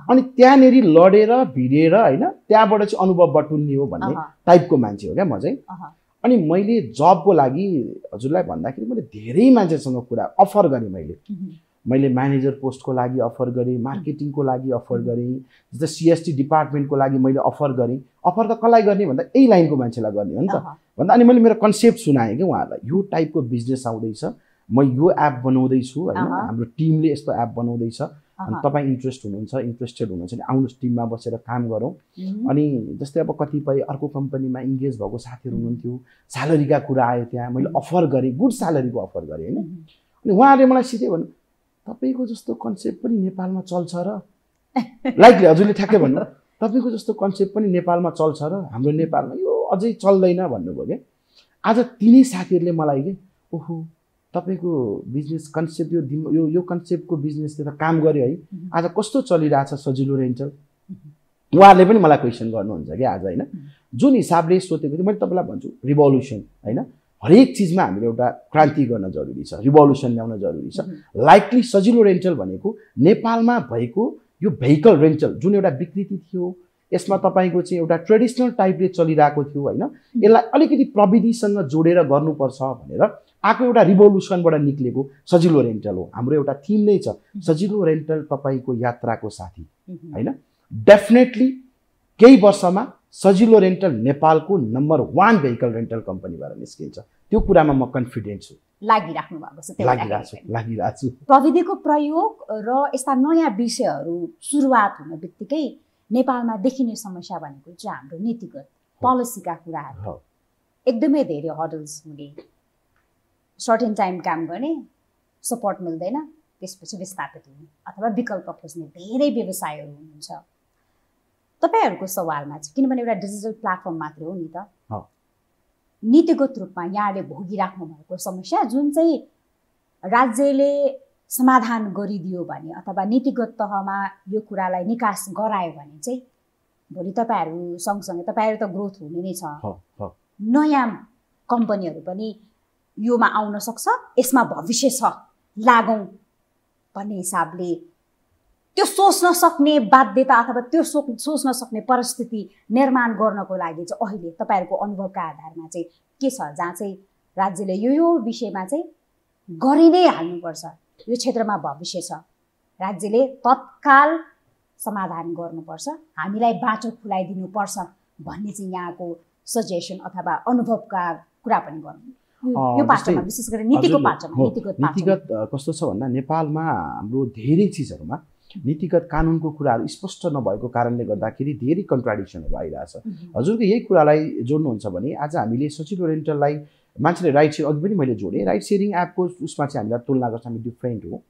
अनि त्यहाँनेरि लडेर भिडेर हैन त्यहाँबाट चाहिँ अनुभव बटुल्ने हो भन्ने टाइपको मान्छे हो क्या म चाहिँ। अनि मैले जबको लागि हजुरलाई भन्दाखेरि मैले धेरै मान्छेसँग कुरा अफर गरेँ, मैले मैले म्यानेजर पोस्टको लागि अफर गरेँ, मार्केटिङको लागि अफर गरेँ, जस्तै सिएसटी डिपार्टमेन्टको लागि मैले अफर गरेँ। अफर त कसलाई गर्ने भन्दा यही लाइनको मान्छेलाई गर्ने हो नि त भन्दा। अनि मैले मेरो कन्सेप्ट सुनाएँ कि उहाँहरूलाई यो टाइपको बिजनेस आउँदैछ, म यो एप बनाउँदैछु हैन, हाम्रो टिमले यस्तो एप बनाउँदैछ, अनि तपाईँ इन्ट्रेस्ट हुनुहुन्छ इन्ट्रेस्टेड हुनुहुन्छ नि आउनुहोस् टिममा बसेर काम गरौँ। अनि जस्तै अब कतिपय अर्को कम्पनीमा इन्गेज भएको साथीहरू हुनुहुन्थ्यो, स्यालेरीका कुरा आयो, त्यहाँ मैले अफर गरेँ, गुड स्यालेरीको अफर गरेँ हैन। अनि उहाँहरूले मलाई सिधै भन्नु तपाईँको जस्तो कन्सेप्ट पनि नेपालमा चल्छ र लाइकले हजुरले ठ्याक्कै भन्नु तपाईँको जस्तो कन्सेप्ट पनि नेपालमा चल्छ र हाम्रो नेपालमा यो अझै चल्दैन भन्नुभयो क्या। आज तिनै साथीहरूले मलाई के ओहो तपाईको बिजनेस कन्सेप्ट यो यो यो कन्सेप्टको बिजनेसले त काम गर्यो है, आज कस्तो चलिरहेछ सजिलो रेन्टल, उहाँहरूले पनि मलाई क्वेसन गर्नुहुन्छ कि आज हैन। जुन हिसाबले सोचेको थियो मैले तपाईँलाई भन्छु रिभोल्युसन हैन, हरेक चिजमा हामीले एउटा क्रान्ति गर्न जरुरी छ, रिभोल्युसन ल्याउन जरुरी छ। लाइकली सजिलो रेन्टल भनेको नेपालमा भएको यो भेहिकल रेन्टल जुन एउटा विकृति थियो यसमा तपाईको चाहिँ एउटा ट्रेडिसनल टाइपले चलिरहेको थियो हैन, यसलाई अलिकति प्रविधिसँग जोडेर गर्नुपर्छ भनेर आको एउटा रिभोल्युसनबाट निक्लेको सजिलो रेन्टल हो। हाम्रो एउटा थीम नै छ सजिलो रेन्टल तपाईको यात्राको साथी हैन। डेफिनेटली केही वर्षमा सजिलो रेन्टल नेपालको नम्बर वान भेहिकल रेन्टल कम्पनीबाट निस्किन्छ, त्यो कुरामा म कन्फिडेन्ट छु। लागिराख्नु भएको छ, त्यो लागिराछु लागिराछु प्रविधिको प्रयोग र यस्ता नयाँ विषयहरू सुरुवात हुन बित्तिकै नेपालमा देखिने समस्या भनेको चाहिँ हाम्रो नीतिगत पोलिसीका कुराहरू हो, एकदमै धेरै हर्डल्स हुने, सर्ट इन टाइम काम गर्ने, सपोर्ट मिल्दैन, त्यसपछि विस्थापित हुने अथवा विकल्प खोज्ने धेरै व्यवसायहरू हुनुहुन्छ। तपाईँहरूको सवालमा चाहिँ किनभने एउटा डिजिटल प्लेटफर्म मात्र हो नि त, नीतिगत रूपमा यहाँले भोगिराख्नु भएको समस्या जुन चाहिँ राज्यले समाधान गरिदियो भने अथवा नीतिगत तहमा यो कुरालाई निकास गरायो भने चाहिँ भोलि तपाईहरु सँगसँगै तपाईहरु त ग्रोथ हुने नै छ। नयाँ कम्पनीहरु पनि योमा आउन सक्छ, यसमा भविष्य छ, लागौं भन्ने हिसाबले त्यो सोच्न सक्ने बाध्यता अथवा त्यो सोच्न सक्ने परिस्थिति निर्माण गर्नको लागि चाहिँ अहिले तपाईहरुको अनुभवका आधारमा चाहिँ के छ, जहाँ चाहिँ राज्यले यो यो विषयमा चाहिँ गरि नै हाल्नुपर्छ, यो क्षेत्रमा भविष्य छ, राज्यले तत्काल समाधान गर्नुपर्छ, हामीलाई बाटो खुलाइदिनुपर्छ भन्ने चाहिँ यहाँको सजेसन अथवा अनुभवका कुरा पनि गर्नु। यो पाटोमा विशेष गरी नीतिको पाटोमा नीतिगत नीतिगत कस्तो छ भन्दा नेपालमा हाम्रो धेरै चीजहरुमा नीतिगत कानुनको कुराहरु स्पष्ट नभएको कारणले गर्दाखेरि धेरै कन्ट्राडिक्सनहरु आइराछ। हजुरले यही कुरालाई जोड्नुहुन्छ भने आज हामीले सचिव ओरिएन्टललाई मान्छेले राइट सेयर अघि पनि मैले जोडेँ, राइट सेयरिङ एपको उसमा चाहिँ हामीलाई तुलना गर्छ, हामी डिफ्रेन्ट हो।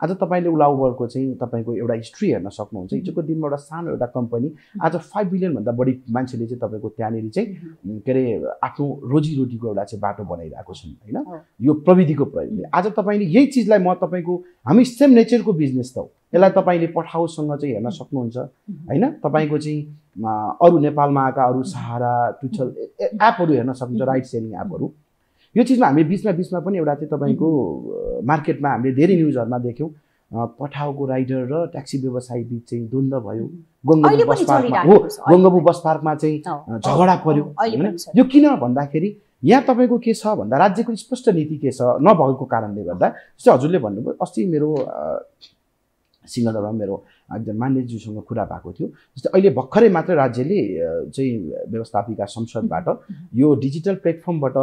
आज तपाईँले उलाउबरको चाहिँ तपाईँको एउटा हिस्ट्री हेर्न सक्नुहुन्छ। हिजोको दिनमा एउटा सानो एउटा कम्पनी आज फाइभ बिलियनभन्दा बढी मान्छेले चाहिँ तपाईँको त्यहाँनिर चाहिँ के अरे आफ्नो रोजीरोटीको एउटा चाहिँ बाटो बनाइरहेको छन्, होइन, यो प्रविधिको प्रयोगले। आज तपाईँले यही चिजलाई म तपाईँको हामी सेम नेचरको बिजनेस त हो, यसलाई तपाईँले पठाउसँग चाहिँ हेर्न सक्नुहुन्छ, होइन। तपाईँको चाहिँ अरू नेपालमा आएका अरू सहारा ट्विटर एपहरू हेर्न सक्नुहुन्छ, राइट सेयरिङ एपहरू। यो चीजमा हामी बीचमा बीचमा पनि एउटा चाहिँ तपाईँको मार्केटमा हामीले धेरै न्युजहरुमा देख्यौं, पठाउको राइडर र ट्याक्सी व्यवसायी बीच चाहिँ द्वन्द्व भयो, गङ्गाबु बस पार्कमा हो गङ्गाबु बस पार्कमा चाहिँ झगडा पर्यो, हैन। यो किन भन्दाखेरि यहाँ तपाईको के छ भन्दा राज्यको स्पष्ट नीति के छ नभएको कारणले गर्दा। जस्तै हजुरले भन्नुभयो अस्ति मेरो सिंहदरमा मेरो एकदम मान्यज्यूसँग कुरा भएको थियो, जस्तै अहिले भर्खरै मात्र राज्यले चाहिँ व्यवस्थापिका संसदबाट यो डिजिटल प्लेटफर्मबाट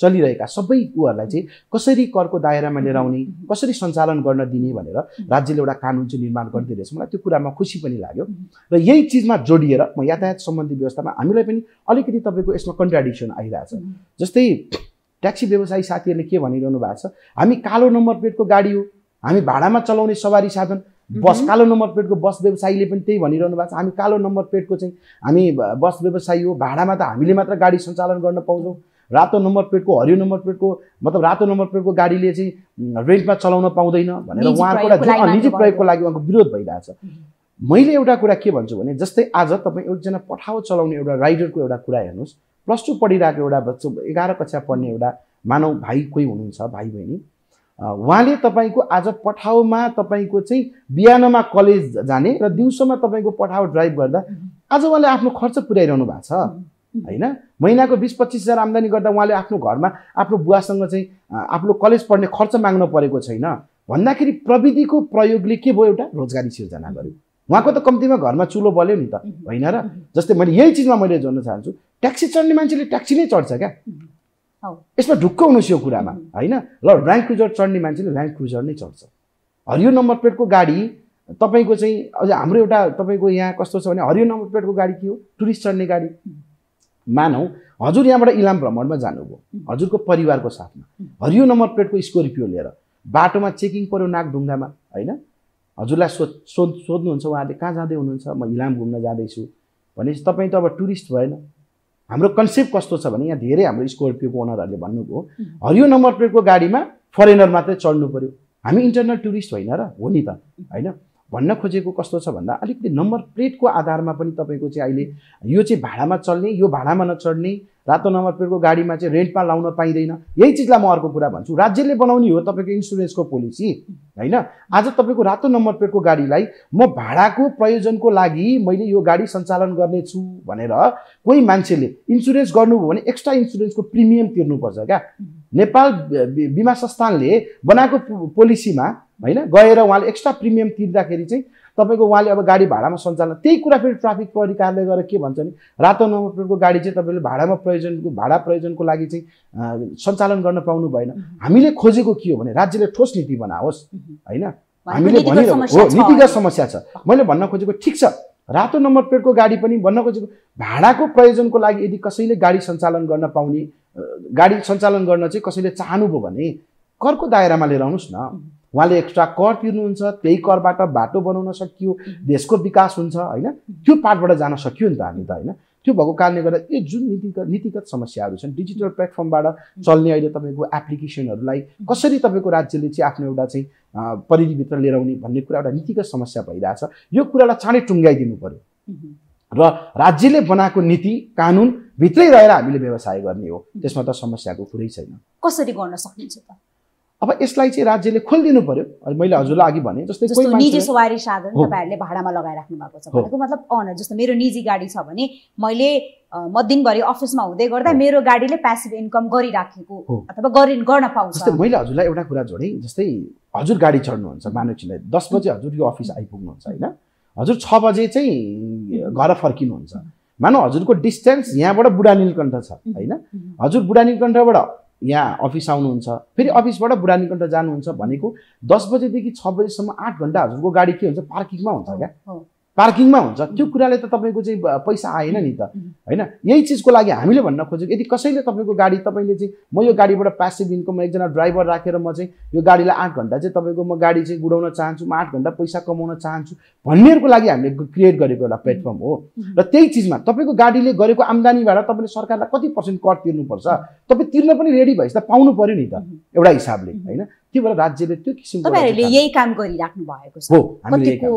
चलिरहेका सबै उहरूलाई चाहिँ कसरी करको दायरामा लिएर आउने, कसरी सञ्चालन गर्न दिने भनेर राज्यले एउटा कानुन चाहिँ निर्माण गर्दै रहेछ। मलाई त्यो कुरामा खुसी पनि लाग्यो र यही चिजमा जोडिएर म यातायात सम्बन्धी व्यवस्थामा हामीलाई पनि अलिकति तपाईँको यसमा कन्ट्राडिक्सन आइरहेछ। जस्तै ट्याक्सी व्यवसायी साथीहरूले के भनिरहनु भएको छ, हामी कालो नम्बर प्लेटको गाडी हो, हामी भाडामा चलाउने सवारी साधन, बस कालो नम्बर प्लेटको बस व्यवसायीले पनि त्यही भनिरहनु भएको छ, हामी कालो नम्बर प्लेटको चाहिँ हामी बस व्यवसायी हो, भाडामा त हामीले मात्र गाडी सञ्चालन गर्न पाउँछौँ, रातो नम्बर प्लेटको हरियो नम्बर प्लेटको मतलब रातो नम्बर प्लेटको गाडीले चाहिँ रेन्टमा चलाउन पाउँदैन भनेर उहाँको एउटा निजी प्रयोगको लागि उहाँको विरोध भइरहेछ। मैले एउटा कुरा के भन्छु भने जस्तै आज तपाईँ एकजना पठाउ चलाउने एउटा राइडरको एउटा कुरा हेर्नुहोस्, प्लस टू पढिरहेको एउटा बच्चा एघार कक्षा पढ्ने एउटा मानव भाइ कोही हुनुहुन्छ, भाइ बहिनी, उहाँले तपाईको आज पठाउमा तपाईको चाहिँ बिहानमा कलेज जाने र दिउँसोमा तपाईको पठाउ ड्राइभ गर्दा आज उहाँले आफ्नो खर्च पुर्याइरहनु भएको छ, हैन। महिनाको बीस पच्चीस हजार आम्दानी गर्दा उहाँले आफ्नो घरमा आफ्नो बुवासँग चाहिँ आफ्नो कलेज पढ्ने खर्च माग्न परेको छैन। भन्दाखेरि प्रविधिको प्रयोगले के भयो, एउटा रोजगारी सिर्जना गर्यो, उहाँको त कम्तीमा घरमा चुलो बल्यो नि त, होइन र। जस्तै मैले यही चिजमा मैले जोड्न चाहन्छु, ट्याक्सी चढ्ने मान्छेले ट्याक्सी नै चढ्छ क्या, यसमा ढुक्क हुनुहोस् यो कुरामा, होइन। ल ल्यान्ड क्रुजर चढ्ने मान्छेले ल्यान्ड क्रुजर नै चढ्छ, हरियो नम्बर प्लेटको गाडी तपाईँको चाहिँ अझ हाम्रो एउटा तपाईँको यहाँ कस्तो छ भने हरियो नम्बर प्लेटको गाडी के हो, टुरिस्ट चढ्ने गाडी। मानौ हजुर यहाँबाट इलाम भ्रमणमा जानुभयो हजुरको परिवारको साथमा, हरियो नम्बर प्लेटको स्कोर्पियो लिएर बाटोमा चेकिङ पर्यो नागढुङ्गामा, होइन। हजुरलाई सो सोध्नुहुन्छ उहाँले कहाँ जाँदै हुनुहुन्छ, म इलाम घुम्न जाँदैछु भनेपछि तपाईँ त अब टुरिस्ट भएन। हाम्रो कन्सेप्ट कस्तो छ भने यहाँ धेरै हाम्रो स्कोर्पियोको ओनरहरूले भन्नुभयो हरियो नम्बर प्लेटको गाडीमा फरेनर मात्रै चढ्नु पर्यो, हामी इन्टरनल टुरिस्ट होइन र, हो नि त, होइन। भन्न खोजेको कस्तो छ भन्दा अलिकति नम्बर प्लेटको आधारमा पनि तपाईँको चाहिँ अहिले यो चाहिँ भाडामा चल्ने, यो भाडामा नचढ्ने, रातो नम्बर प्लेटको गाडीमा चाहिँ रेन्टमा लाउन पाइँदैन। यही चिजलाई म अर्को कुरा भन्छु, राज्यले बनाउने हो तपाईँको इन्सुरेन्सको पोलिसी, होइन। आज तपाईँको रातो नम्बर प्लेटको गाडीलाई म भाडाको प्रयोजनको लागि मैले यो गाडी सञ्चालन गर्नेछु भनेर कोही मान्छेले इन्सुरेन्स गर्नुभयो भने एक्स्ट्रा इन्सुरेन्सको प्रिमियम तिर्नुपर्छ क्या। नेपाल बिमा संस्थानले बनाएको पोलिसीमा, होइन, गएर उहाँले एक्स्ट्रा प्रिमियम तिर्दाखेरि चाहिँ तपाईको उहाँले अब गाडी भाडामा सञ्चालन, त्यही कुरा फेरि ट्राफिक प्रहरीकारले गएर के भन्छ भने रातो नम्बर प्लेटको गाडी चाहिँ तपाईँले भाडामा प्रयोजनको भाडा प्रयोजनको लागि चाहिँ सञ्चालन गर्न पाउनु भएन। हामीले खोजेको के हो भने राज्यले ठोस नीति बनाओस्, होइन। हामीले भनिरहेको हो नीतिगत समस्या छ, मैले भन्न खोजेको ठिक छ, रातो नम्बर प्लेटको गाडी पनि भन्न खोजेको भाडाको प्रयोजनको लागि यदि कसैले गाडी सञ्चालन गर्न पाउने, गाडी सञ्चालन गर्न चाहिँ कसैले चाहनुभयो भने करको दायरामा लिएर आउनुहोस् न, उहाँले एक्स्ट्रा कर तिर्नुहुन्छ, त्यही करबाट बाटो बनाउन सकियो, देशको विकास हुन्छ, होइन। त्यो पार्टबाट जान सकियो नि त हामी त, होइन। त्यो भएको कारणले गर्दा यो जुन नीतिगत नीतिगत समस्याहरू छन्, डिजिटल प्लेटफर्मबाट चल्ने अहिले तपाईँको एप्लिकेसनहरूलाई कसरी तपाईँको राज्यले चाहिँ आफ्नो एउटा चाहिँ परिधिभित्र लिएर आउने भन्ने कुरा एउटा नीतिगत समस्या भइरहेछ। यो कुरालाई चाँडै टुङ्गाइदिनु पर्यो। र राज्यले बनाएको नीति कानुन भित्रै रहेर हामीले व्यवसाय गर्ने हो, त्यसमा त समस्याको कुरै छैन। कसरी गर्न सकिन्छ त? अब यसलाई चाहिँ राज्यले खोलिदिनु पर्यो। अनि मैले हजुरलाई अघि भने जस्तै कोही मान्छे निजी सवारी साधन तपाईहरुले भाडामा लगाइराख्नु भएको छ भनेको मतलब अन जस्तो मेरो निजी गाडी छ भने मैले म दिनभरि अफिसमा हुँदै गर्दा मेरो गाडीले प्यासिभ इन्कम गरिराखेको अथवा गरिन गर्न पाउँछ। जस्तै मैले हजुरलाई एउटा कुरा जोडे, जस्तै हजुर गाडी चढ्नुहुन्छ मानिसले दस बजे हजुर यो अफिस आइपुग्नुहुन्छ हैन, हजुर छ बजे चाहिँ घर फर्किनुहुन्छ, मानौ हजुरको डिस्टेन्स यहाँबाट बुढानीलकण्ठ छ हैन, हजुर बुढानीलकण्ठबाट यहाँ अफिस आउनुहुन्छ फेरि अफिसबाट बुढानीकण्ठ जानुहुन्छ भनेको दस बजेदेखि छ बजेसम्म आठ घण्टा हजुरको गाडी के हुन्छ पार्किङमा हुन्छ क्या, पार्किङमा हुन्छ। त्यो कुराले त तपाईँको चाहिँ पैसा आएन नि त हैन। यही चिजको लागि हामीले भन्न खोजेको यदि कसैले तपाईँको गाडी तपाईँले चाहिँ म यो गाडीबाट प्यासिभ इन्कम एकजना ड्राइभर राखेर म चाहिँ यो गाडीलाई आठ घण्टा चाहिँ तपाईँको म गाडी चाहिँ गुडाउन चाहन्छु, म आठ घण्टा पैसा कमाउन चाहन्छु भन्नेहरूको लागि हामीले क्रिएट गरेको एउटा प्लेटफर्म हो। र त्यही चिजमा तपाईँको गाडीले गरेको आम्दानीबाट तपाईँले सरकारलाई कति पर्सेन्ट कर तिर्नुपर्छ, तपाईँ तिर्न पनि रेडी भएपछि त पाउनु पर्यो नि त एउटा हिसाबले हैन। त्यही भएर राज्यले त्यो किसिमको तपाईहरुले यही काम गरिराख्नु भएको छ, कतिको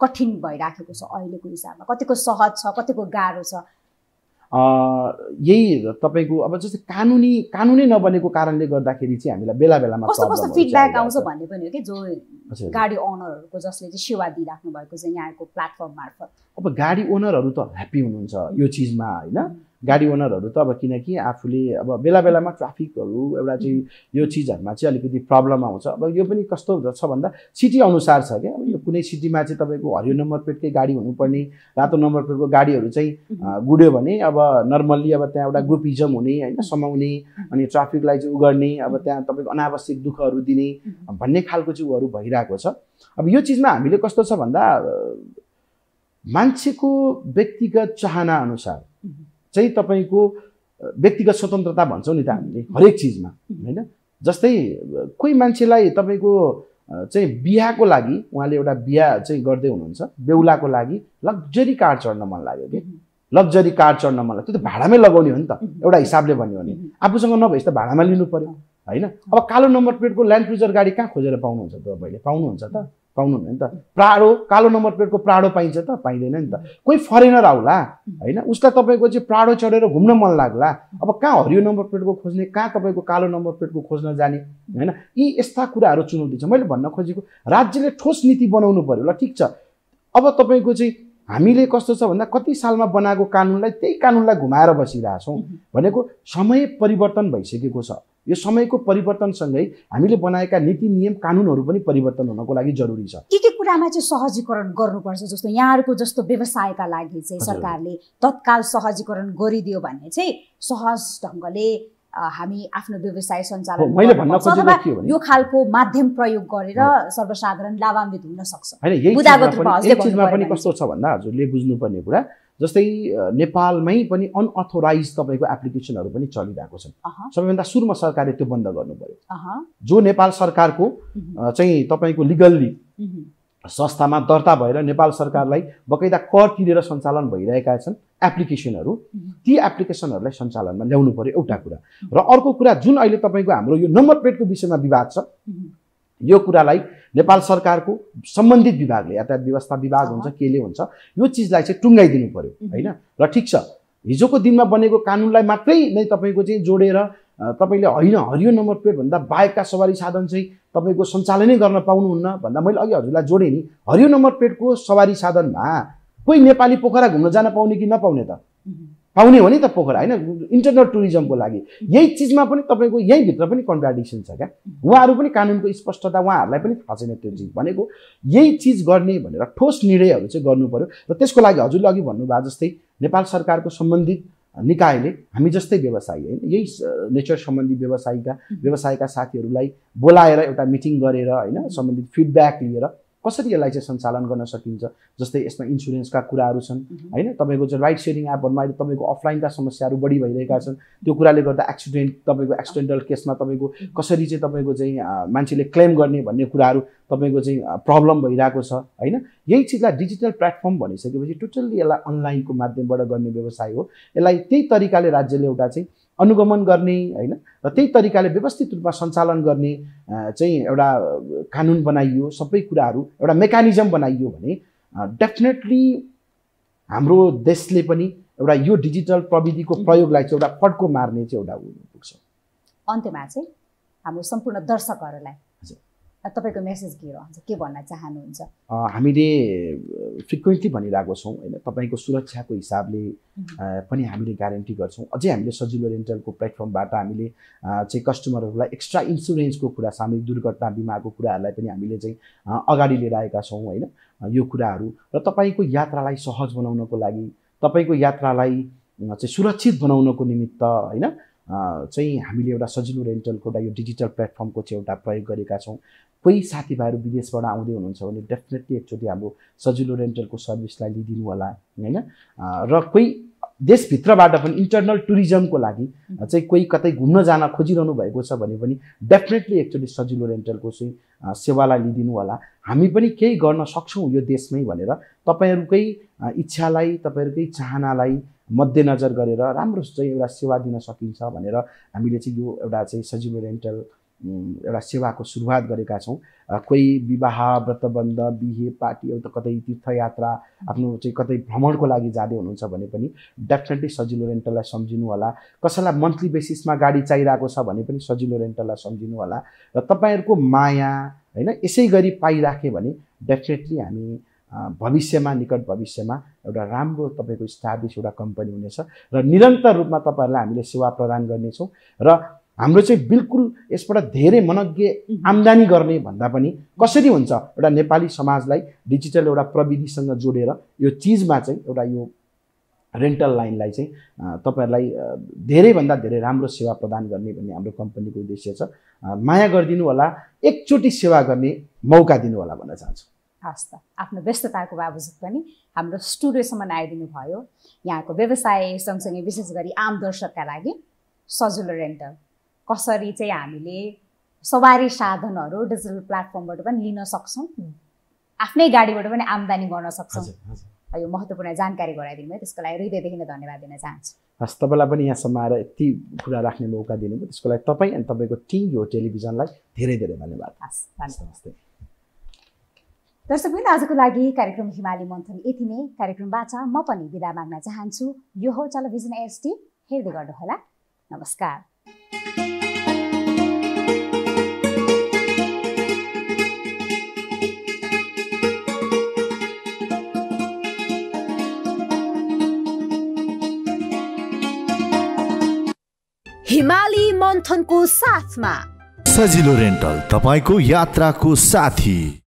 कठिन भइराखेको छ अहिलेको हिसाबमा, कतिको सहज छ कतिको गाह्रो छ? यही तपाईँको अब जस्तै कानुनी कानुनै नबनेको कारणले गर्दाखेरि चाहिँ हामीलाई बेला बेलामा कस्तो कस्तो फिडब्याक आउँछ भन्ने पनि हो कि जो गाडी ओनरहरुको जसले चाहिँ सेवा दिइराख्नु भएको छ यहाँको प्लेटफर्म मार्फत। अब गाडी ओनरहरु त ह्यापी हुनुहुन्छ यो चीजमा हैन, गाडी ओनरहरु त अब किनकि आफूले अब बेला बेलामा ट्राफिकहरु एउटा चाहिँ यो चीजहरुमा चाहिँ अलिकति प्रब्लम आउँछ। अब यो पनि कस्तो छ भन्दा सिटी अनुसार छ के, अब यो कुनै सिटीमा चाहिँ तपाईको हरियो नम्बर प्लेटकै गाडी हुनुपर्ने, रातो नम्बर प्लेटको गाडीहरु चाहिँ गुड्यो भने अब नर्मल्ली अब त्यहाँ एउटा ग्रुपिजम हुने हैन, समाउने अनि ट्राफिकलाई चाहिँ उगर्ने अब त्यहाँ तपाईको अनावश्यक दुखहरु दिने भन्ने खालको चाहिँ उहरु भइराको छ। अब यो चीजमा हामीले कस्तो छ भन्दा मान्छेको व्यक्तिगत चाहना अनुसार चाहिँ तपाईको व्यक्तिगत स्वतन्त्रता भन्छौ नि त हामीले हरेक चीजमा हैन। जस्तै कोही मान्छेलाई तपाईको चाहिँ बिहाको लागि उहाँले एउटा बिहा चाहिँ गर्दै हुनुहुन्छ, बेहुलाको लागि लग्जरी कार चढ्न मन लाग्यो के, लग्जरी कार चढ्न मन लाग्यो, त्यो त भाडामै लगाउने हो नि त एउटा हिसाबले भन्यो भने, आफूसँग नभएस त भाडामा लिनु पर्यो हैन। अब कालो नम्बर प्लेटको ल्यान्ड क्रुजर गाडी कहाँ खोजेर पाउनुहुन्छ त, तपाईले पाउनुहुन्छ त पाउनुहुन्न नि त, प्राडो कालो नम्बर प्लेटको प्राडो पाइन्छ त पाइँदैन नि त। कोही फरेनर आउला हैन, उसलाई तपाईँको चाहिँ प्राडो चढेर घुम्न मन लाग्ला, अब कहाँ हरियो नम्बर प्लेटको खोज्ने कहाँ तपाईँको कालो नम्बर प्लेटको खोज्न जाने हैन। यी यस्ता कुराहरू चुनौती छ। मैले भन्न खोजेको राज्यले ठोस नीति बनाउनु पर्यो। ल ठीक छ, अब तपाईँको चाहिँ हामीले कस्तो छ भन्दा कति सालमा बनाएको कानुनलाई त्यही कानुनलाई घुमाएर बसिरहेछौँ भनेको समय परिवर्तन भइसकेको छ। यो समयको परिवर्तनसँगै हामीले बनाएका नीति नियम कानुनहरू पनि परिवर्तन हुनको लागि जरुरी छ। के के कुरामा चाहिँ सहजीकरण गर्नुपर्छ? जस्तो यहाँहरूको जस्तो व्यवसायका लागि चाहिँ सरकारले तत्काल सहजीकरण गरिदियो भने चाहिँ सहज ढङ्गले हामी आफ्नो व्यवसाय सञ्चालन गर्न यो खालको माध्यम प्रयोग गरेर सर्वसाधारण लाभान्वित हुन सक्छ। एक चीजमा पनि कस्तो छ भन्दा हजुरले बुझ्नुपर्ने कुरा जस्तै नेपालमै पनि अनअथोराइज तपाईँको एप्लिकेसनहरू पनि चलिरहेको छन्। सबैभन्दा सुरुमा सरकारले त्यो बन्द गर्नु पर्यो। जो नेपाल सरकारको चाहिँ तपाईँको लिगल्ली संस्थामा दर्ता भएर नेपाल सरकारलाई बकाइदा कर तिरेर सञ्चालन भइरहेका छन् एप्लिकेसनहरू, ती एप्लिकेसनहरूलाई सञ्चालनमा ल्याउनु पर्यो एउटा कुरा। र अर्को कुरा जुन अहिले तपाईँको हाम्रो यो नम्बर प्लेटको विषयमा विवाद छ, यो कुरालाई नेपाल सरकारको सम्बन्धित विभागले यातायात व्यवस्था विभाग हुन्छ केले हुन्छ यो चिजलाई चाहिँ टुङ्गाइदिनु पर्यो हैन। र ठिक छ, हिजोको दिनमा बनेको कानुनलाई मात्रै नै तपाईँको चाहिँ जोडेर तपाईले हैन हरियो नम्बर प्लेट भन्दा बाहेकका सवारी साधन चाहिँ तपाईको सञ्चालनै गर्न पाउनुहुन्न भन्दा मैले अघि हजुरलाई जोडे नि, हरियो नम्बर प्लेटको सवारी साधनमा कोही नेपाली पोखरा घुम्न जान पाउने कि नपाउने त? पाउने हो नि त पोखरा हैन, इन्टरनल टुरिज्मको लागि। यही चीजमा पनि तपाईँको यही भित्र पनि कन्ट्राडिक्सन छ क्या। उहाँहरू पनि कानुनको स्पष्टता उहाँहरूलाई पनि थाहा छैन त्यो चीज भनेको। यही चीज गर्ने भनेर ठोस निर्णयहरू चाहिँ गर्नु पर्यो र त्यसको लागि हजुरले अघि भन्नुभयो जस्तै नेपाल सरकारको सम्बन्धित निकायले हामी जस्तै व्यवसायी हैन, यही नेचर सम्बन्धी व्यवसायीका व्यवसायका साथीहरूलाई बोलाएर एउटा मिटिङ गरेर हैन सम्बन्धित फिडब्याक लिएर कसरी यसलाई चाहिँ सञ्चालन गर्न सकिन्छ। जस्तै यसमा इन्स्योरेन्सका कुराहरू छन् हैन, तपाईँको चाहिँ राइड सेयरिङ एपहरूमा अहिले तपाईँको अफलाइनका समस्याहरू बढी भइरहेका छन्, त्यो कुराले गर्दा एक्सिडेन्ट तपाईँको एक्सिडेन्टल केसमा तपाईँको कसरी चाहिँ तपाईँको चाहिँ मान्छेले क्लेम गर्ने भन्ने कुराहरू तपाईको चाहिँ प्रब्लम भइराको छ हैन। यही चिजलाई डिजिटल प्लेटफर्म भनिसकेपछि टोटल्ली यसलाई अनलाइनको माध्यमबाट गर्ने व्यवसाय हो। यसलाई त्यही तरिकाले राज्यले एउटा चाहिँ अनुगमन गर्ने हैन र त्यही तरिकाले व्यवस्थित रूपमा सञ्चालन गर्ने चाहिँ एउटा कानुन बनाइयो, सबै कुराहरू एउटा मेकानिजम बनाइयो भने डेफिनेटली हाम्रो देशले पनि एउटा यो डिजिटल प्रविधिको प्रयोगलाई चाहिँ एउटा फड्को मार्ने चाहिँ एउटा हुनु पुग्छ। अन्त्यमा चाहिँ हाम्रो सम्पूर्ण दर्शकहरूलाई तपाईको मेसेज के रहन्छ, के भन्न चाहनुहुन्छ? हामीले फ्रिक्वेन्टली भनिरहेको छौं हैन, तपाईको सुरक्षाको हिसाबले पनि हामीले ग्यारेन्टी गर्छौं। अझै हामीले सजिलो रेन्टलको प्लेटफर्मबाट हामीले चाहिँ कस्टमरहरूलाई एक्स्ट्रा इन्स्योरेन्सको कुरा, सामूहिक दुर्घटना बीमाको कुराहरूलाई पनि हामीले चाहिँ अगाडि लिएर आएका छौं हैन। यो कुराहरू र तपाईको यात्रालाई सहज बनाउनको लागि, तपाईको यात्रालाई चाहिँ सुरक्षित बनाउनको निमित्त हैन चाहिँ हामीले एउटा सजिलो रेन्टलको एउटा यो डिजिटल प्लेटफर्मको चाहिँ एउटा प्रयोग गरेका छौं। कोही साथीभाइहरू विदेशबाट आउँदै हुनुहुन्छ भने डेफिनेटली एकचोटि हाम्रो सजिलो रेन्टलको सर्भिसलाई लिदिनु होला हैन। र कोही देशभित्रबाट पनि इन्टरनल टुरिज्मको लागि चाहिँ कोही कतै घुम्न जान खोजिरहनु भएको छ भने पनि डेफिनेटली एकचोटि सजिलो रेन्टलको चाहिँ सेवालाई लिदिनु होला। हामी पनि केही गर्न सक्छौं यो देशमै भनेर तपाईहरुकै इच्छालाई, तपाईहरुकै चाहनालाई मध्यनजर गरेर राम्रो चाहिँ एउटा सेवा दिन सकिन्छ भनेर हामीले चाहिँ यो एउटा चाहिँ सजिलो रेन्टल एउटा सेवाको सुरुवात गरेका छौं। कोही विवाह, व्रतबन्ध, बिहे, पार्टी, एउटा कतै तीर्थयात्रा, आफ्नो चाहिँ कतै भ्रमणको लागि जाँदै हुनुहुन्छ भने पनि डेफिनेटली सजिलो रेन्टललाई सम्झिनु होला। कसैलाई मन्थली बेसिसमा गाडी चाहिरहेको छ भने पनि सजिलो रेन्टललाई सम्झिनु होला। र तपाईहरुको माया हैन यसैगरी पाइराखे भने डेफिनेटली हामी भविष्यमा, निकट भविष्यमा एउटा राम्रो तपाईको इस्टाब्लिश एउटा कम्पनी हुनेछ र निरन्तर रूपमा तपाईहरुलाई हामीले सेवा प्रदान गर्नेछौं। र हाम्रो चाहिँ बिल्कुल यसबाट धेरै मनग्गे आम्दानी गर्ने भन्दा पनि कसरी हुन्छ एउटा नेपाली समाजलाई डिजिटल एउटा प्रविधिसँग जोडेर यो चीजमा चाहिँ एउटा यो रेन्टल लाइनलाई चाहिँ तपाईहरुलाई धेरै भन्दा धेरै राम्रो सेवा प्रदान गर्ने भन्ने हाम्रो कम्पनीको उद्देश्य छ। माया गर्दिनु होला, एकचोटी सेवा गर्ने मौका दिनु होला भन्न चाहन्छु। हस् त, आफ्नो व्यस्तताको बावजुद पनि हाम्रो स्टुडियोसम्म आइदिनु भयो। यहाँको व्यवसाय सँगसँगै विशेष गरी आम दर्शकका लागि सजिलो रेन्टल कसरी चाहिँ हामीले सवारी साधनहरू डिजिटल प्लेटफर्मबाट पनि लिन सक्छौँ, आफ्नै गाडीबाट पनि आम्दानी गर्न सक्छौँ, यो महत्त्वपूर्ण जानकारी गराइदिनु भयो। त्यसको लागि हृदयदेखि नै धन्यवाद दिन चाहन्छु। हस्, तपाईँलाई पनि यहाँसम्म आएर यति कुरा राख्ने मौका दिनुभयो, त्यसको लागि तपाईँ अनि तपाईँको टिम, यो टेलिभिजनलाई धेरै धेरै धन्यवाद। हस्, नमस्ते दर्शकवृन्द, आजको लागि कार्यक्रम हिमाली मन्थन यति नै। कार्यक्रमबाट म पनि बिदा माग्न चाहन्छु। यो हो टेलिभिजन एसटी, हेर्दै गर्नुहोला। नमस्कार। हिमाली मन्थनको साथमा सजिलो रेन्टल, तपाईँको यात्राको साथी।